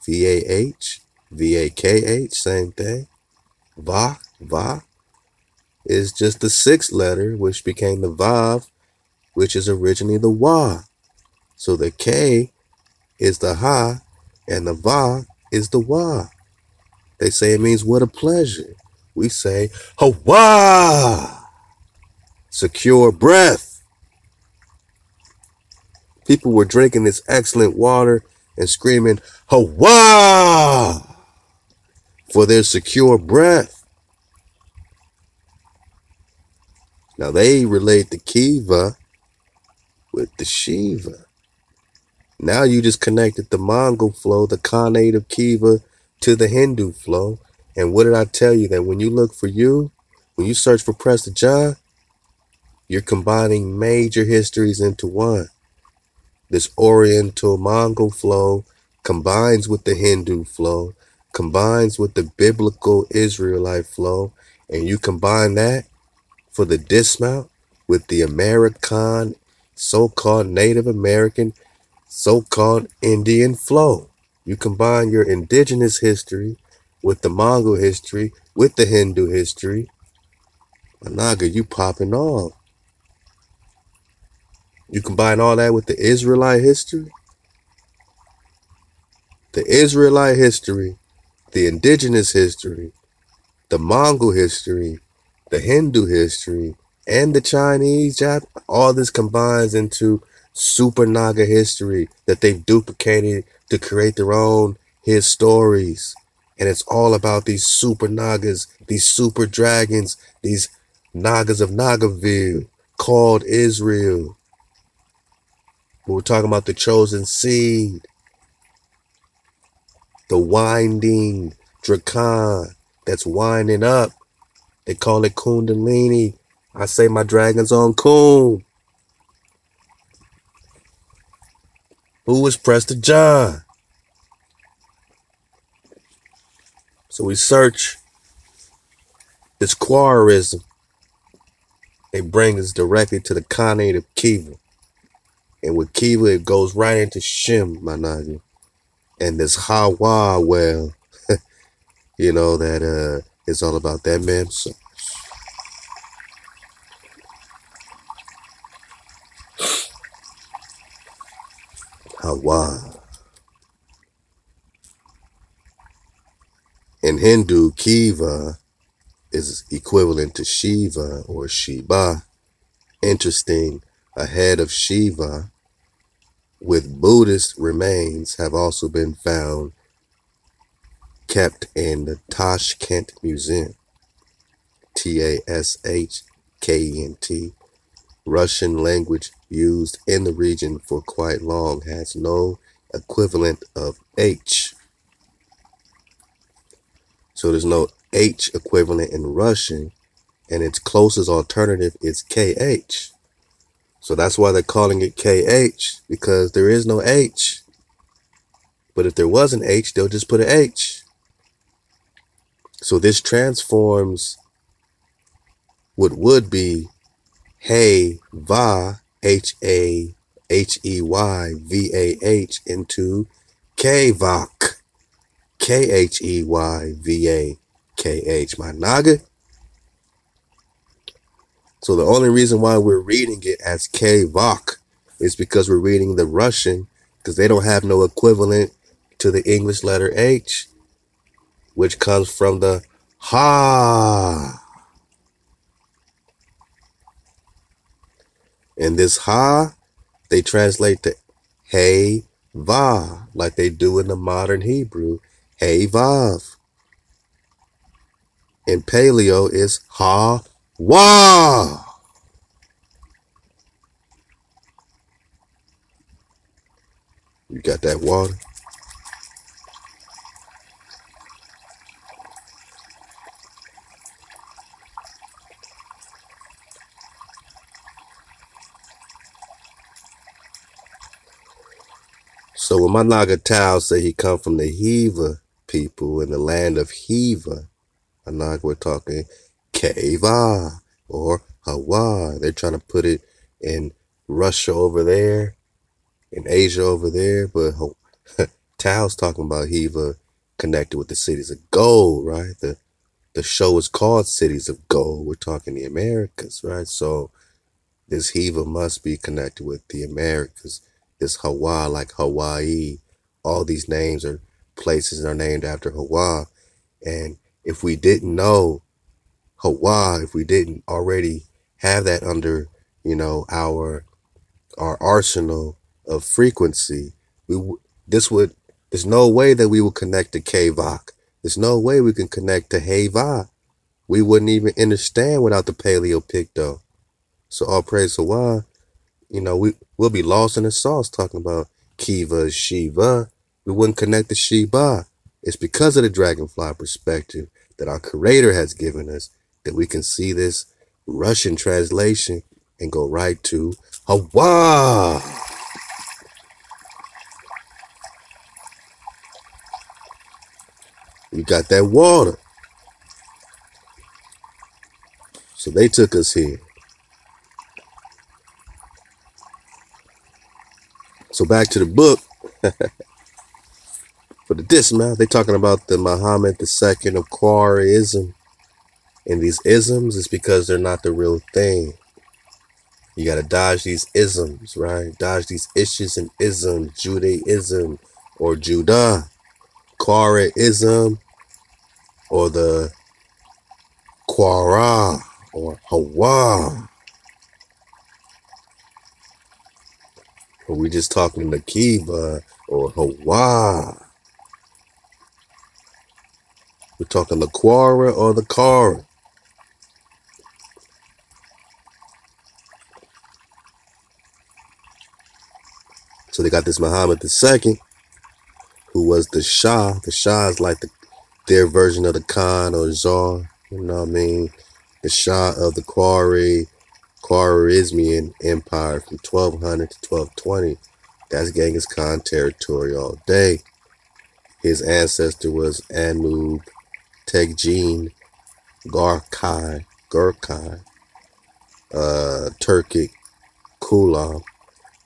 V A H, V A K H, same thing. Va, va is just the sixth letter, which became the Vav, which is originally the Wa. So the K is the ha and the va is the wa. They say it means what a pleasure. We say ha-wah, secure breath. People were drinking this excellent water and screaming, "Hawa!" for their secure breath. Now they relate the Khiva with the Shiva. Now you just connected the Mongol flow, the Khanate of Khiva, to the Hindu flow. And what did I tell you? That when you look for you, when you search for Prester John, you're combining major histories into one. This Oriental Mongol flow combines with the Hindu flow, combines with the biblical Israelite flow, and you combine that for the dismount with the American, so-called Native American, so-called Indian flow. You combine your indigenous history with the Mongol history, with the Hindu history. Anaga, you popping off. You combine all that with the Israelite history. The Israelite history, the indigenous history, the Mongol history, the Hindu history, and the Chinese job. All this combines into Super Naga history that they've duplicated to create their own his stories. And it's all about these super Nagas, these super dragons, these Nagas of Nagaville called Israel. We're talking about the chosen seed, the winding Drakan that's winding up. They call it Kundalini. I say my dragon's on Kun. Who is Prester John? So we search this Khwarazm. They bring us directly to the Khanate of Khiva. And with Khiva, it goes right into Shem, my Naga. And this Hawa well, you know, that uh, it's all about that man. So, Hawa. In Hindu, Khiva is equivalent to Shiva or Shiva. Interesting, a head of Shiva with Buddhist remains have also been found kept in the Tashkent Museum. T A S H K E N T. Russian language used in the region for quite long has no equivalent of H. So there's no H equivalent in Russian, and its closest alternative is K H. So that's why they're calling it K H, because there is no H. But if there was an H, they'll just put an H. So this transforms what would be Hey Va, H A H E Y V A H, into K-Vak. K H E Y V A K H, my Naga. So the only reason why we're reading it as K-Vok is because we're reading the Russian, because they don't have no equivalent to the English letter H, which comes from the Ha. And this Ha, they translate the Hey Va, like they do in the modern Hebrew. Hey Vav. In Paleo is Ha Wa. You got that water? So when my Naga Tao say he come from the Khiva people in the land of Khiva, my Naga, we're talking Khiva or Hawa. They're trying to put it in Russia over there, in Asia over there, but Tao's talking about Khiva connected with the cities of gold, right? The the show is called Cities of Gold. We're talking the Americas, right? So this Khiva must be connected with the Americas. This Hawa, like Hawaii, all these names are places that are named after Hawa. And if we didn't know Hawa, if we didn't already have that under, you know, our our arsenal of frequency, we this would there's no way that we would connect to K V O C. There's no way we can connect to Heva. We wouldn't even understand without the Paleo-Picto. So all praise to Wah. You know, we, we'll be lost in the sauce talking about Kiva, Shiva. We wouldn't connect to Sheba. It's because of the dragonfly perspective that our creator has given us that we can see this Russian translation and go right to Hawa. You got that water. So they took us here. So back to the book. For the dismount, they're talking about the Muhammad the Second of Khwarazm. And these isms is because they're not the real thing. You got to dodge these isms, right? Dodge these issues and isms. Judaism or Judah. Khwarazm. Or the Quara or Hawa. Or we just talking to Kiva or Hawa. We're talking the Quara or the Kara. So they got this Muhammad the Second, who was the Shah. The Shah is like the, their version of the Khan or Tsar. You know what I mean? The Shah of the Khwarazm, Khwarazmian Empire from twelve hundred to twelve twenty. That's Genghis Khan territory all day. His ancestor was Amu Darya, Gurkhan, Gurkhan, uh, Turkic Kulam,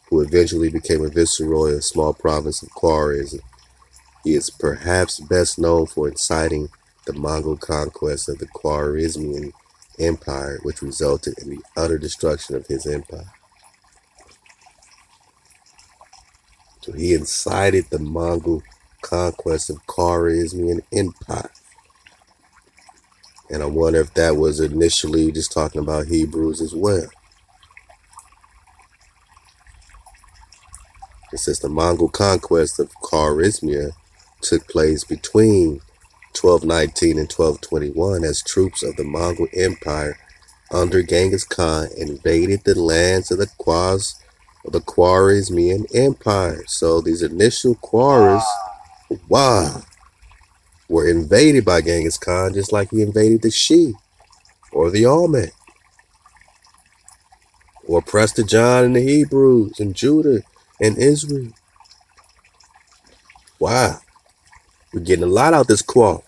who eventually became a viceroy of small province of Khwarazm. He is perhaps best known for inciting the Mongol conquest of the Khwarazmian Empire, which resulted in the utter destruction of his empire. So he incited the Mongol conquest of Khwarazmian Empire. And I wonder if that was initially just talking about Hebrews as well. It says the Mongol conquest of Khwarazmia took place between twelve nineteen and twelve twenty-one as troops of the Mongol Empire under Genghis Khan invaded the lands of the Khwaz, of the Khwarazmian Empire. So these initial Khwaras, wow, were invaded by Genghis Khan just like he invaded the Shi or the Olmec or Prester John and the Hebrews and Judah and Israel. Wow. We're getting a lot out this Khwar.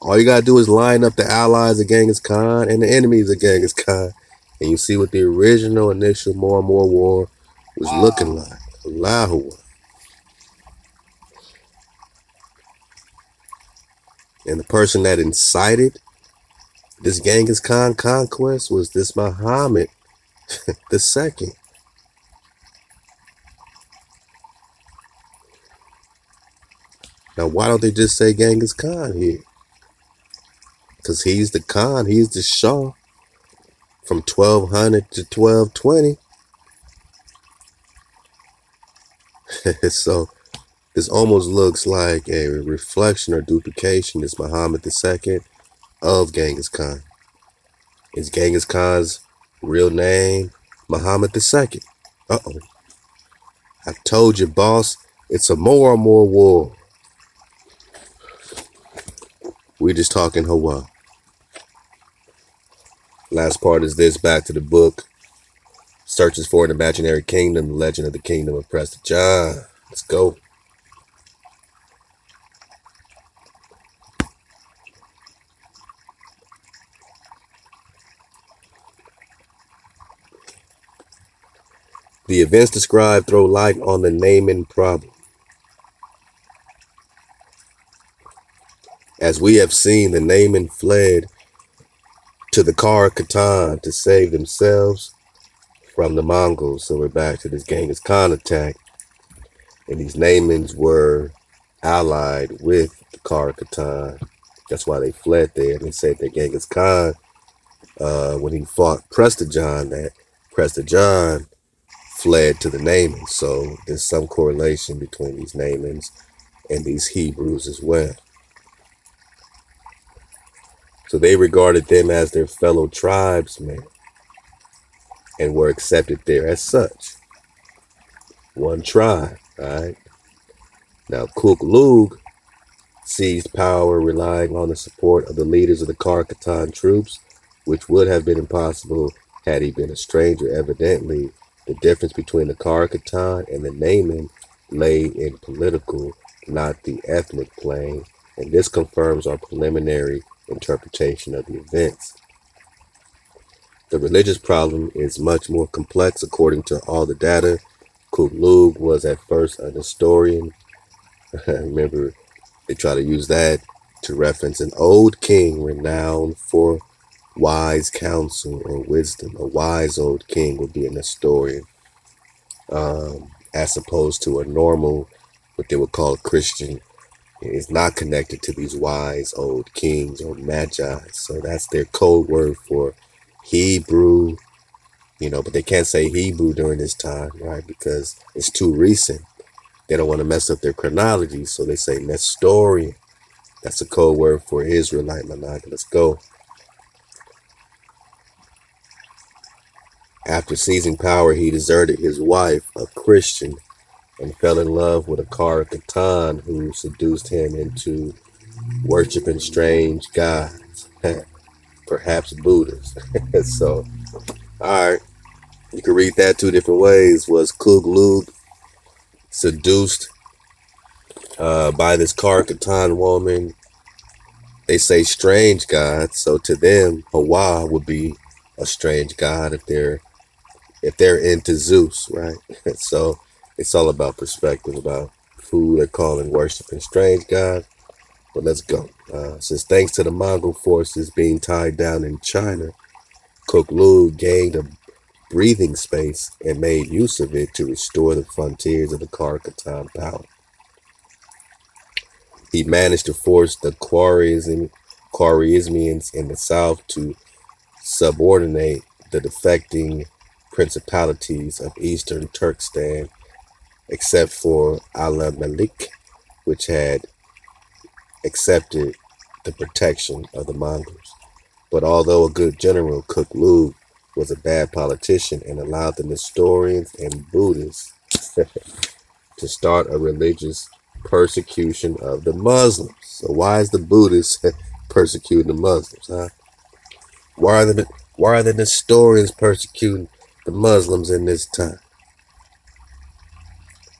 All you got to do is line up the allies of Genghis Khan and the enemies of Genghis Khan. And you see what the original initial more and more war was wow. looking like. Allahu. And the person that incited this Genghis Khan conquest was this Muhammad the Second. Now, why don't they just say Genghis Khan here? Because he's the Khan, he's the Shah from twelve hundred to twelve twenty. So, this almost looks like a reflection or duplication. It's Muhammad the Second of Genghis Khan. Is Genghis Khan's real name Muhammad the Second? Uh-oh. I told you, boss, it's a more and more war. We're just talking Hawa. Last part is this, back to the book. Searches for an imaginary kingdom, the legend of the kingdom of Prester John. Let's go. The events described throw light on the Naiman problem. As we have seen, the Naiman fled to the Kara-Khitan to save themselves from the Mongols. So we're back to this Genghis Khan attack. And these Naimans were allied with the Kara-Khitan. That's why they fled there. They said that Genghis Khan, uh, when he fought Prester John, that Prester John fled to the Naimans. So there's some correlation between these Naimans and these Hebrews as well. So they regarded them as their fellow tribesmen and were accepted there as such. One tribe, right? Now, Kuchlug seized power relying on the support of the leaders of the Kara-Khitan troops, which would have been impossible had he been a stranger. Evidently, the difference between the Kara-Khitan and the Naiman lay in political, not the ethnic plane, and this confirms our preliminary interpretation of the events. The religious problem is much more complex. According to all the data, Kuchlug was at first a Nestorian. Remember, they try to use that to reference an old king renowned for wise counsel or wisdom. A wise old king would be a Nestorian, um, as opposed to a normal, what they would call Christian. It's not connected to these wise old kings or magi. So that's their code word for Hebrew, you know, but they can't say Hebrew during this time, right? Because it's too recent. They don't want to mess up their chronology. So they say Nestorian. That's a code word for Israelite monogamous. Go. After seizing power, he deserted his wife, a Christian, and fell in love with a Kara-Khitan who seduced him into worshiping strange gods, perhaps Buddhas. So, all right, you can read that two different ways. Was Kuchlug seduced uh, by this Kara-Khitan woman? They say strange gods, so to them, Hawa would be a strange god if they're if they're into Zeus, right? So it's all about perspective, about who they're calling worshiping strange god. But let's go. Uh, since thanks to the Mongol forces being tied down in China, Kuchlug gained a breathing space and made use of it to restore the frontiers of the Kara-Khitan power. He managed to force the Khwarazm, Khwarizmians in the south to subordinate the defecting principalities of eastern Turkestan, except for Al-Malik, which had accepted the protection of the Mongols. But although a good general, Kuchlug was a bad politician and allowed the Nestorians and Buddhists to start a religious persecution of the Muslims. So why is the Buddhists persecuting the Muslims, huh? Why are the why are the Nestorians persecuting the Muslims in this time?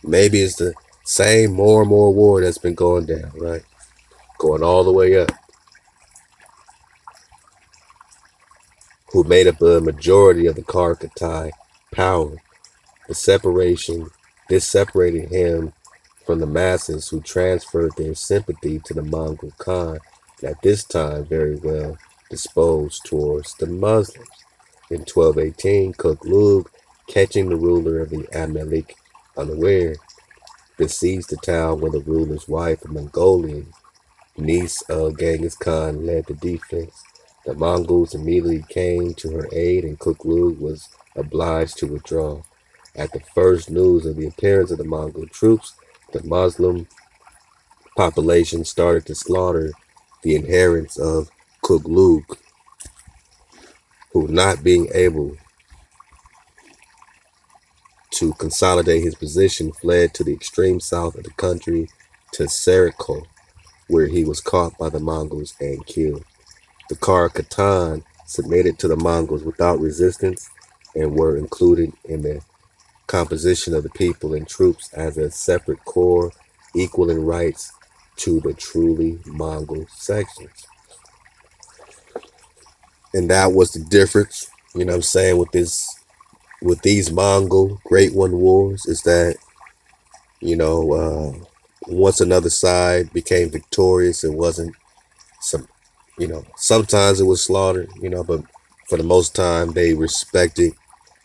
Maybe it's the same more and more war that's been going down, right? Going all the way up. Who made up a majority of the Kara-Khitan power? The separation this separated him from the masses, who transferred their sympathy to the Mongol Khan, and at this time very well disposed towards the Muslims. In twelve eighteen, Kuchlug, catching the ruler of the Amalek unaware, besieged the town where the ruler's wife, a Mongolian niece of Genghis Khan, led the defense. The Mongols immediately came to her aid, and Kuchlug was obliged to withdraw. At the first news of the appearance of the Mongol troops, the Muslim population started to slaughter the inheritance of Kuchlug, who, not being able to consolidate his position, fled to the extreme south of the country, to Saracen, where he was caught by the Mongols and killed. The Kara-Khitan submitted to the Mongols without resistance and were included in the composition of the people and troops as a separate corps, equal in rights to the truly Mongol sections. And that was the difference, you know what I'm saying, with this, with these Mongol Great One Wars, is that, you know, uh, once another side became victorious, it wasn't some, you know, sometimes it was slaughtered, you know, but for the most time they respected,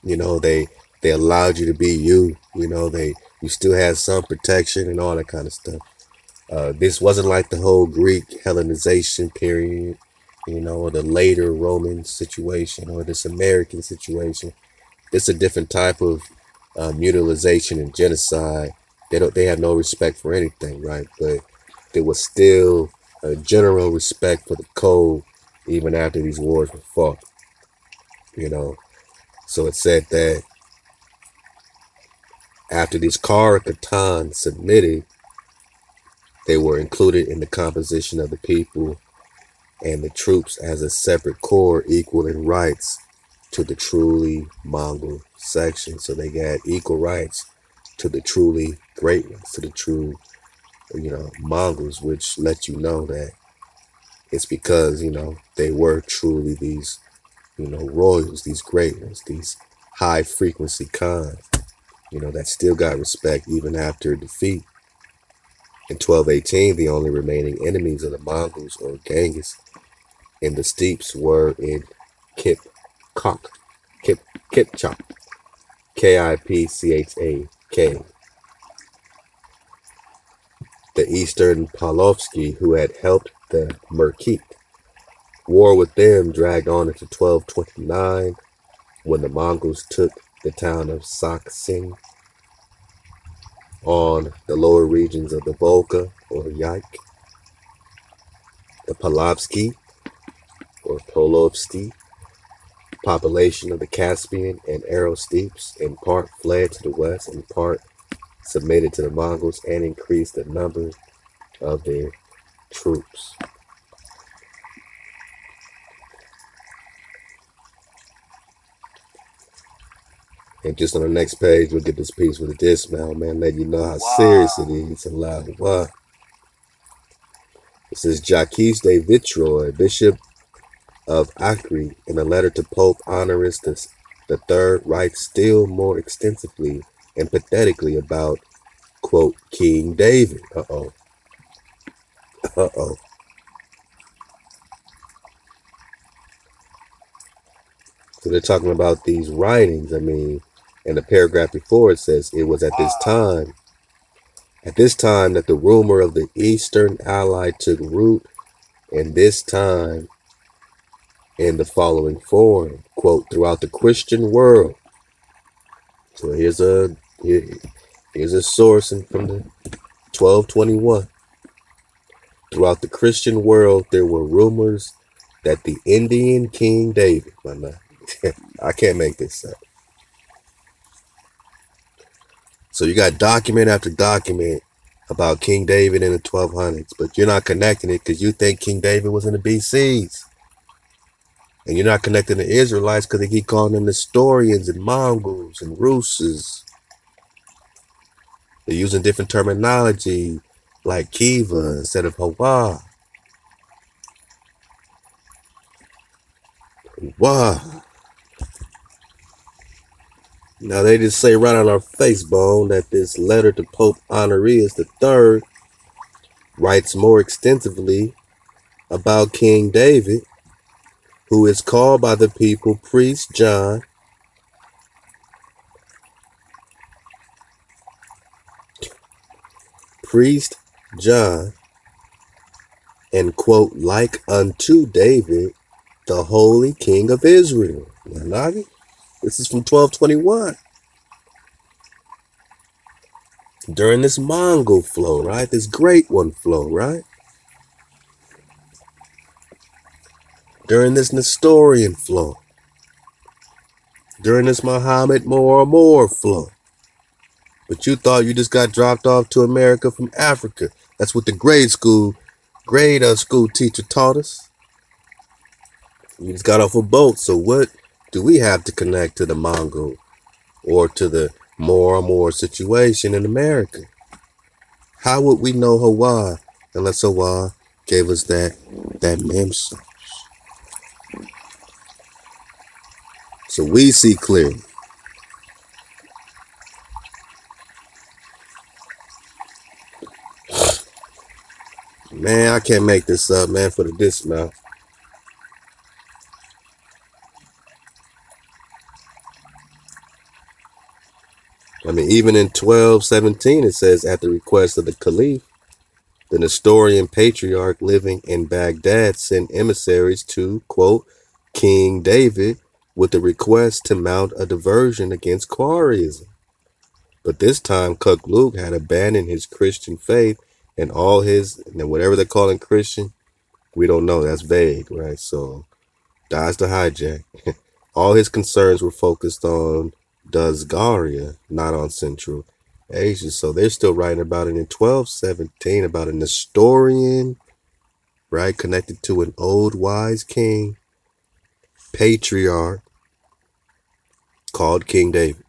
you know, they, they allowed you to be you, you know, they, you still had some protection and all that kind of stuff. Uh, this wasn't like the whole Greek Hellenization period, you know, or the later Roman situation, or this American situation. It's a different type of uh, mutilation and genocide. They don't. They have no respect for anything, right? But there was still a general respect for the code, even after these wars were fought. You know, so it said that after these Kara-Khitan submitted, they were included in the composition of the people and the troops as a separate corps, equal in rights to the truly Mongol section. So they got equal rights to the truly great ones, to the true, you know, Mongols, which let you know that it's because, you know, they were truly these, you know, royals, these great ones, these high frequency Khans, you know, that still got respect even after defeat. In twelve eighteen, the only remaining enemies of the Mongols or Genghis in the steppes were in Kipchak, Kip, Kipchak, K I P C H A K. The Eastern Polovski, who had helped the Merkit. War with them dragged on into twelve twenty-nine, when the Mongols took the town of Saracen on the lower regions of the Volga or Yaik. The Polovsky or Polovsky population of the Caspian and Aral steppes in part fled to the west, in part submitted to the Mongols, and increased the number of their troops. And just on the next page, we'll get this piece with a dismount, man, letting you know how wow. serious it is. It's a lot of wow. This is Jacques de Vitry, Bishop of Acre, in a letter to Pope Honorius the Third, writes still more extensively and pathetically about, quote, King David. Uh-oh. Uh-oh. So they're talking about these writings. I mean, in the paragraph before, it says, it was at this time, at this time that the rumor of the Eastern Ally took root, and this time in the following form, quote, throughout the Christian world. So here's a, here, here's a source from the twelve twenty-one. Throughout the Christian world, there were rumors that the Indian King David, my man, I can't make this up. So you got document after document about King David in the twelve hundreds, but you're not connecting it because you think King David was in the B Cs. And you're not connecting the Israelites because they keep calling them Nestorians and Mongols and Rusas. They're using different terminology like Khiva instead of Hawa. Wow. Now they just say right on our face, Bone, that this letter to Pope Honorius the Third writes more extensively about King David, who is called by the people Priest John, Priest John, and quote, like unto David, the holy king of Israel. This is from twelve twenty-one. During this Mongol flow, right? This great one flow, right? During this Nestorian flow. During this Muhammad more and more flow. But you thought you just got dropped off to America from Africa. That's what the grade school, grade uh, school teacher taught us. You just got off a boat, so what do we have to connect to the Mongol or to the more and more situation in America? How would we know Hawa unless Hawa gave us that, that mem source? So we see clearly. Man, I can't make this up, man, for the dismount. I mean, even in twelve seventeen, it says, at the request of the Caliph, the Nestorian patriarch living in Baghdad sent emissaries to, quote, King David with the request to mount a diversion against Khwarazm. But this time, Kuchlug had abandoned his Christian faith and all his, and whatever they're calling Christian, we don't know. That's vague, right? So, dodge the hijack. All his concerns were focused on Dazgaria, not on Central Asia. So they're still writing about it in twelve seventeen, about a Nestorian, right, connected to an old wise king, patriarch, called King David.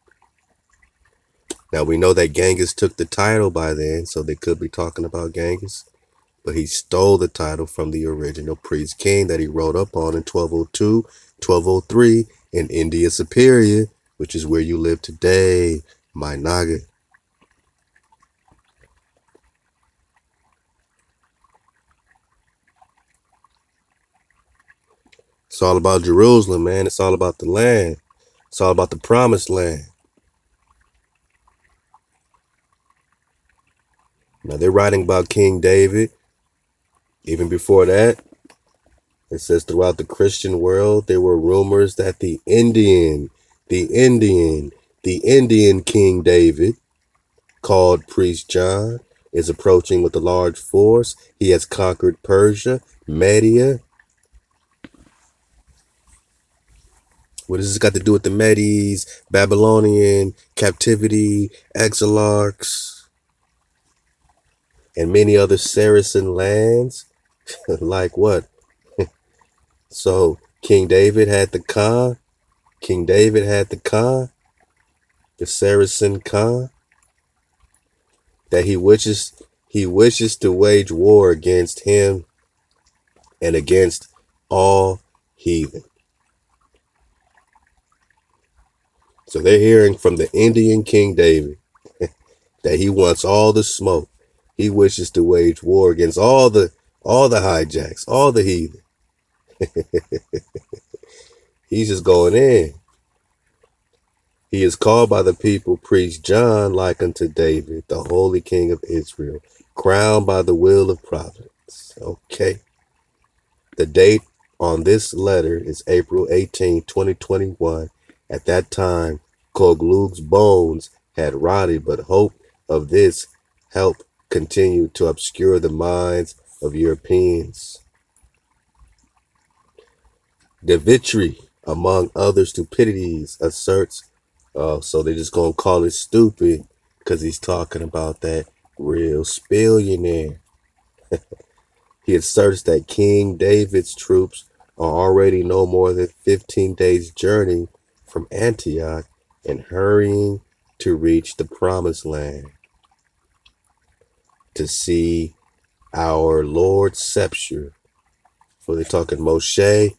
Now, we know that Genghis took the title by then, so they could be talking about Genghis, but he stole the title from the original priest king that he rode up on in twelve oh two, twelve oh three, in India Superior, which is where you live today, my Naga. It's all about Jerusalem, man. It's all about the land. It's all about the promised land. Now, they're writing about King David. Even before that, it says throughout the Christian world, there were rumors that the Indian, the Indian, the Indian King David, called Priest John, is approaching with a large force. He has conquered Persia, Media. What does this got to do with the Medes, Babylonian, captivity, exilarchs, and many other Saracen lands? Like what? So King David had the Khan. King David had the Khan, the Saracen Khan, that he wishes, he wishes to wage war against him and against all heathen. So they're hearing from the Indian King David that he wants all the smoke. He wishes to wage war against all the all the hijacks, all the heathen. He's just going in. He is called by the people, Priest John, like unto David, the holy king of Israel, crowned by the will of providence. Okay. The date on this letter is April eighteenth, twenty twenty-one. At that time, Kuchlug's bones had rotted, but hope of this help continued to obscure the minds of Europeans. De Vitry, among other stupidities, asserts, uh, so they're just going to call it stupid because he's talking about that real spillionaire. He asserts that King David's troops are already no more than fifteen days' journey from Antioch and hurrying to reach the promised land, to see our Lord's scepter, for they're talking Moshe,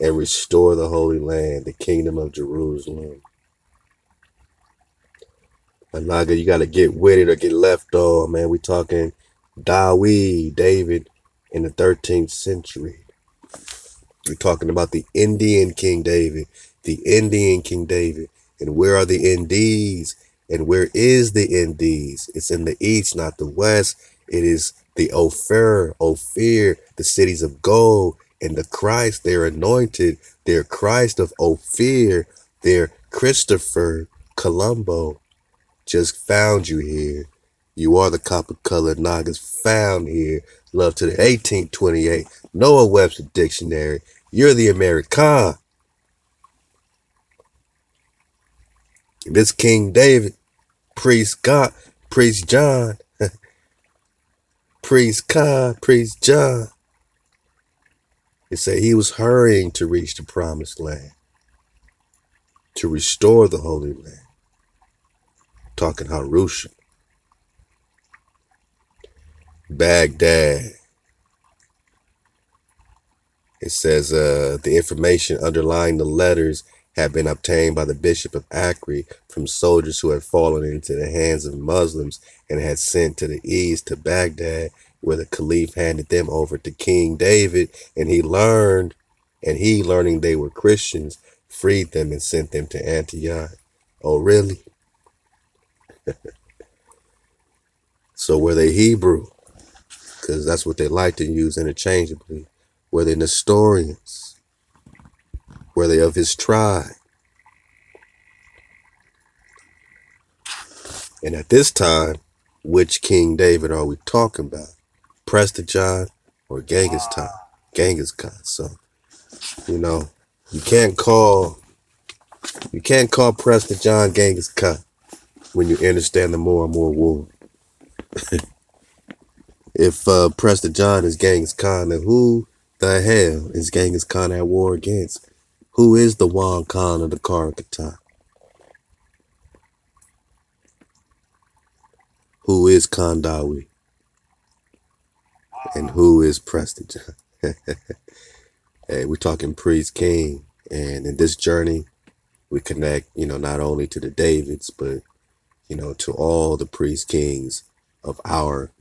and restore the Holy Land, the kingdom of Jerusalem. Anaga, you got to get with it or get left on, man. We're talking Dawi, David, in the thirteenth century. We're talking about the Indian King David, the Indian King David. And where are the Indies? And where is the Indies? It's in the east, not the west. It is the Ophir, Ophir, the cities of gold, and the Christ, they're anointed. They're Christ of Ophir. They're Christopher Colombo. Just found you here. You are the copper-colored Nagas found here. Love to the eighteen twenty-eight. Noah Webster Dictionary. You're the American. This King David, Priest God, Priest John, Priest Khan, Priest John. It said he was hurrying to reach the promised land, to restore the Holy Land. Talking Harusha. Baghdad. It says uh, the information underlying the letters had been obtained by the Bishop of Acre from soldiers who had fallen into the hands of Muslims and had sent to the east to Baghdad, where the Caliph handed them over to King David, and he learned, and he learning they were Christians, freed them and sent them to Antioch. Oh, really? So were they Hebrew? Because that's what they like to use interchangeably. Were they Nestorians? Were they of his tribe? And at this time, which King David are we talking about? Prester John or Genghis Khan? Genghis Khan. So, you know, you can't call you can't call Prester John Genghis Khan when you understand the more and more war. If uh, Prester John is Genghis Khan, then who the hell is Genghis Khan at war against? Who is the Wang Khan of the Kara-Khitan? Who is Khandawi? And who is Prester John? Hey, we're talking priest king. And in this journey, we connect, you know, not only to the Davids, but, you know, to all the priest kings of our,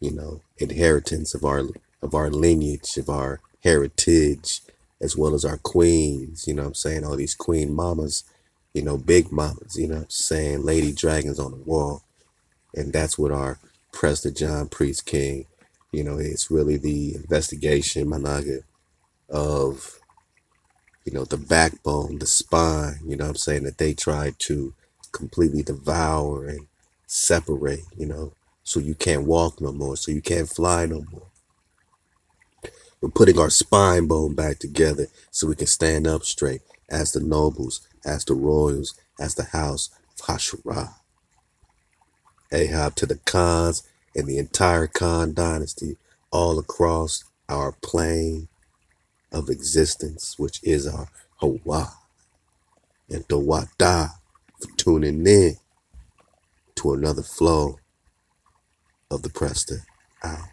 you know, inheritance, of our of our lineage, of our heritage, as well as our queens, you know what I'm saying? All these queen mamas, you know, big mamas, you know what I'm saying? Lady dragons on the wall. And that's what our Prester John Priest King, you know, it's really the investigation, Managa, of, you know, the backbone, the spine, you know what I'm saying, that they tried to completely devour and separate, you know, so you can't walk no more, so you can't fly no more. We're putting our spine bone back together so we can stand up straight as the nobles, as the royals, as the house of Hashara. Ahab to the Khans and the entire Khan dynasty all across our plane of existence, which is our Hawa. And Dawada for tuning in to another flow of the Prester Hour.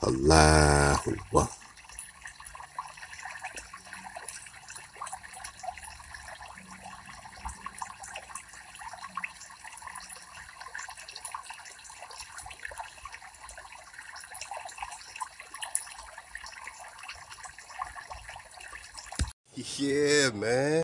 Allahu Akbar. Yeah, man.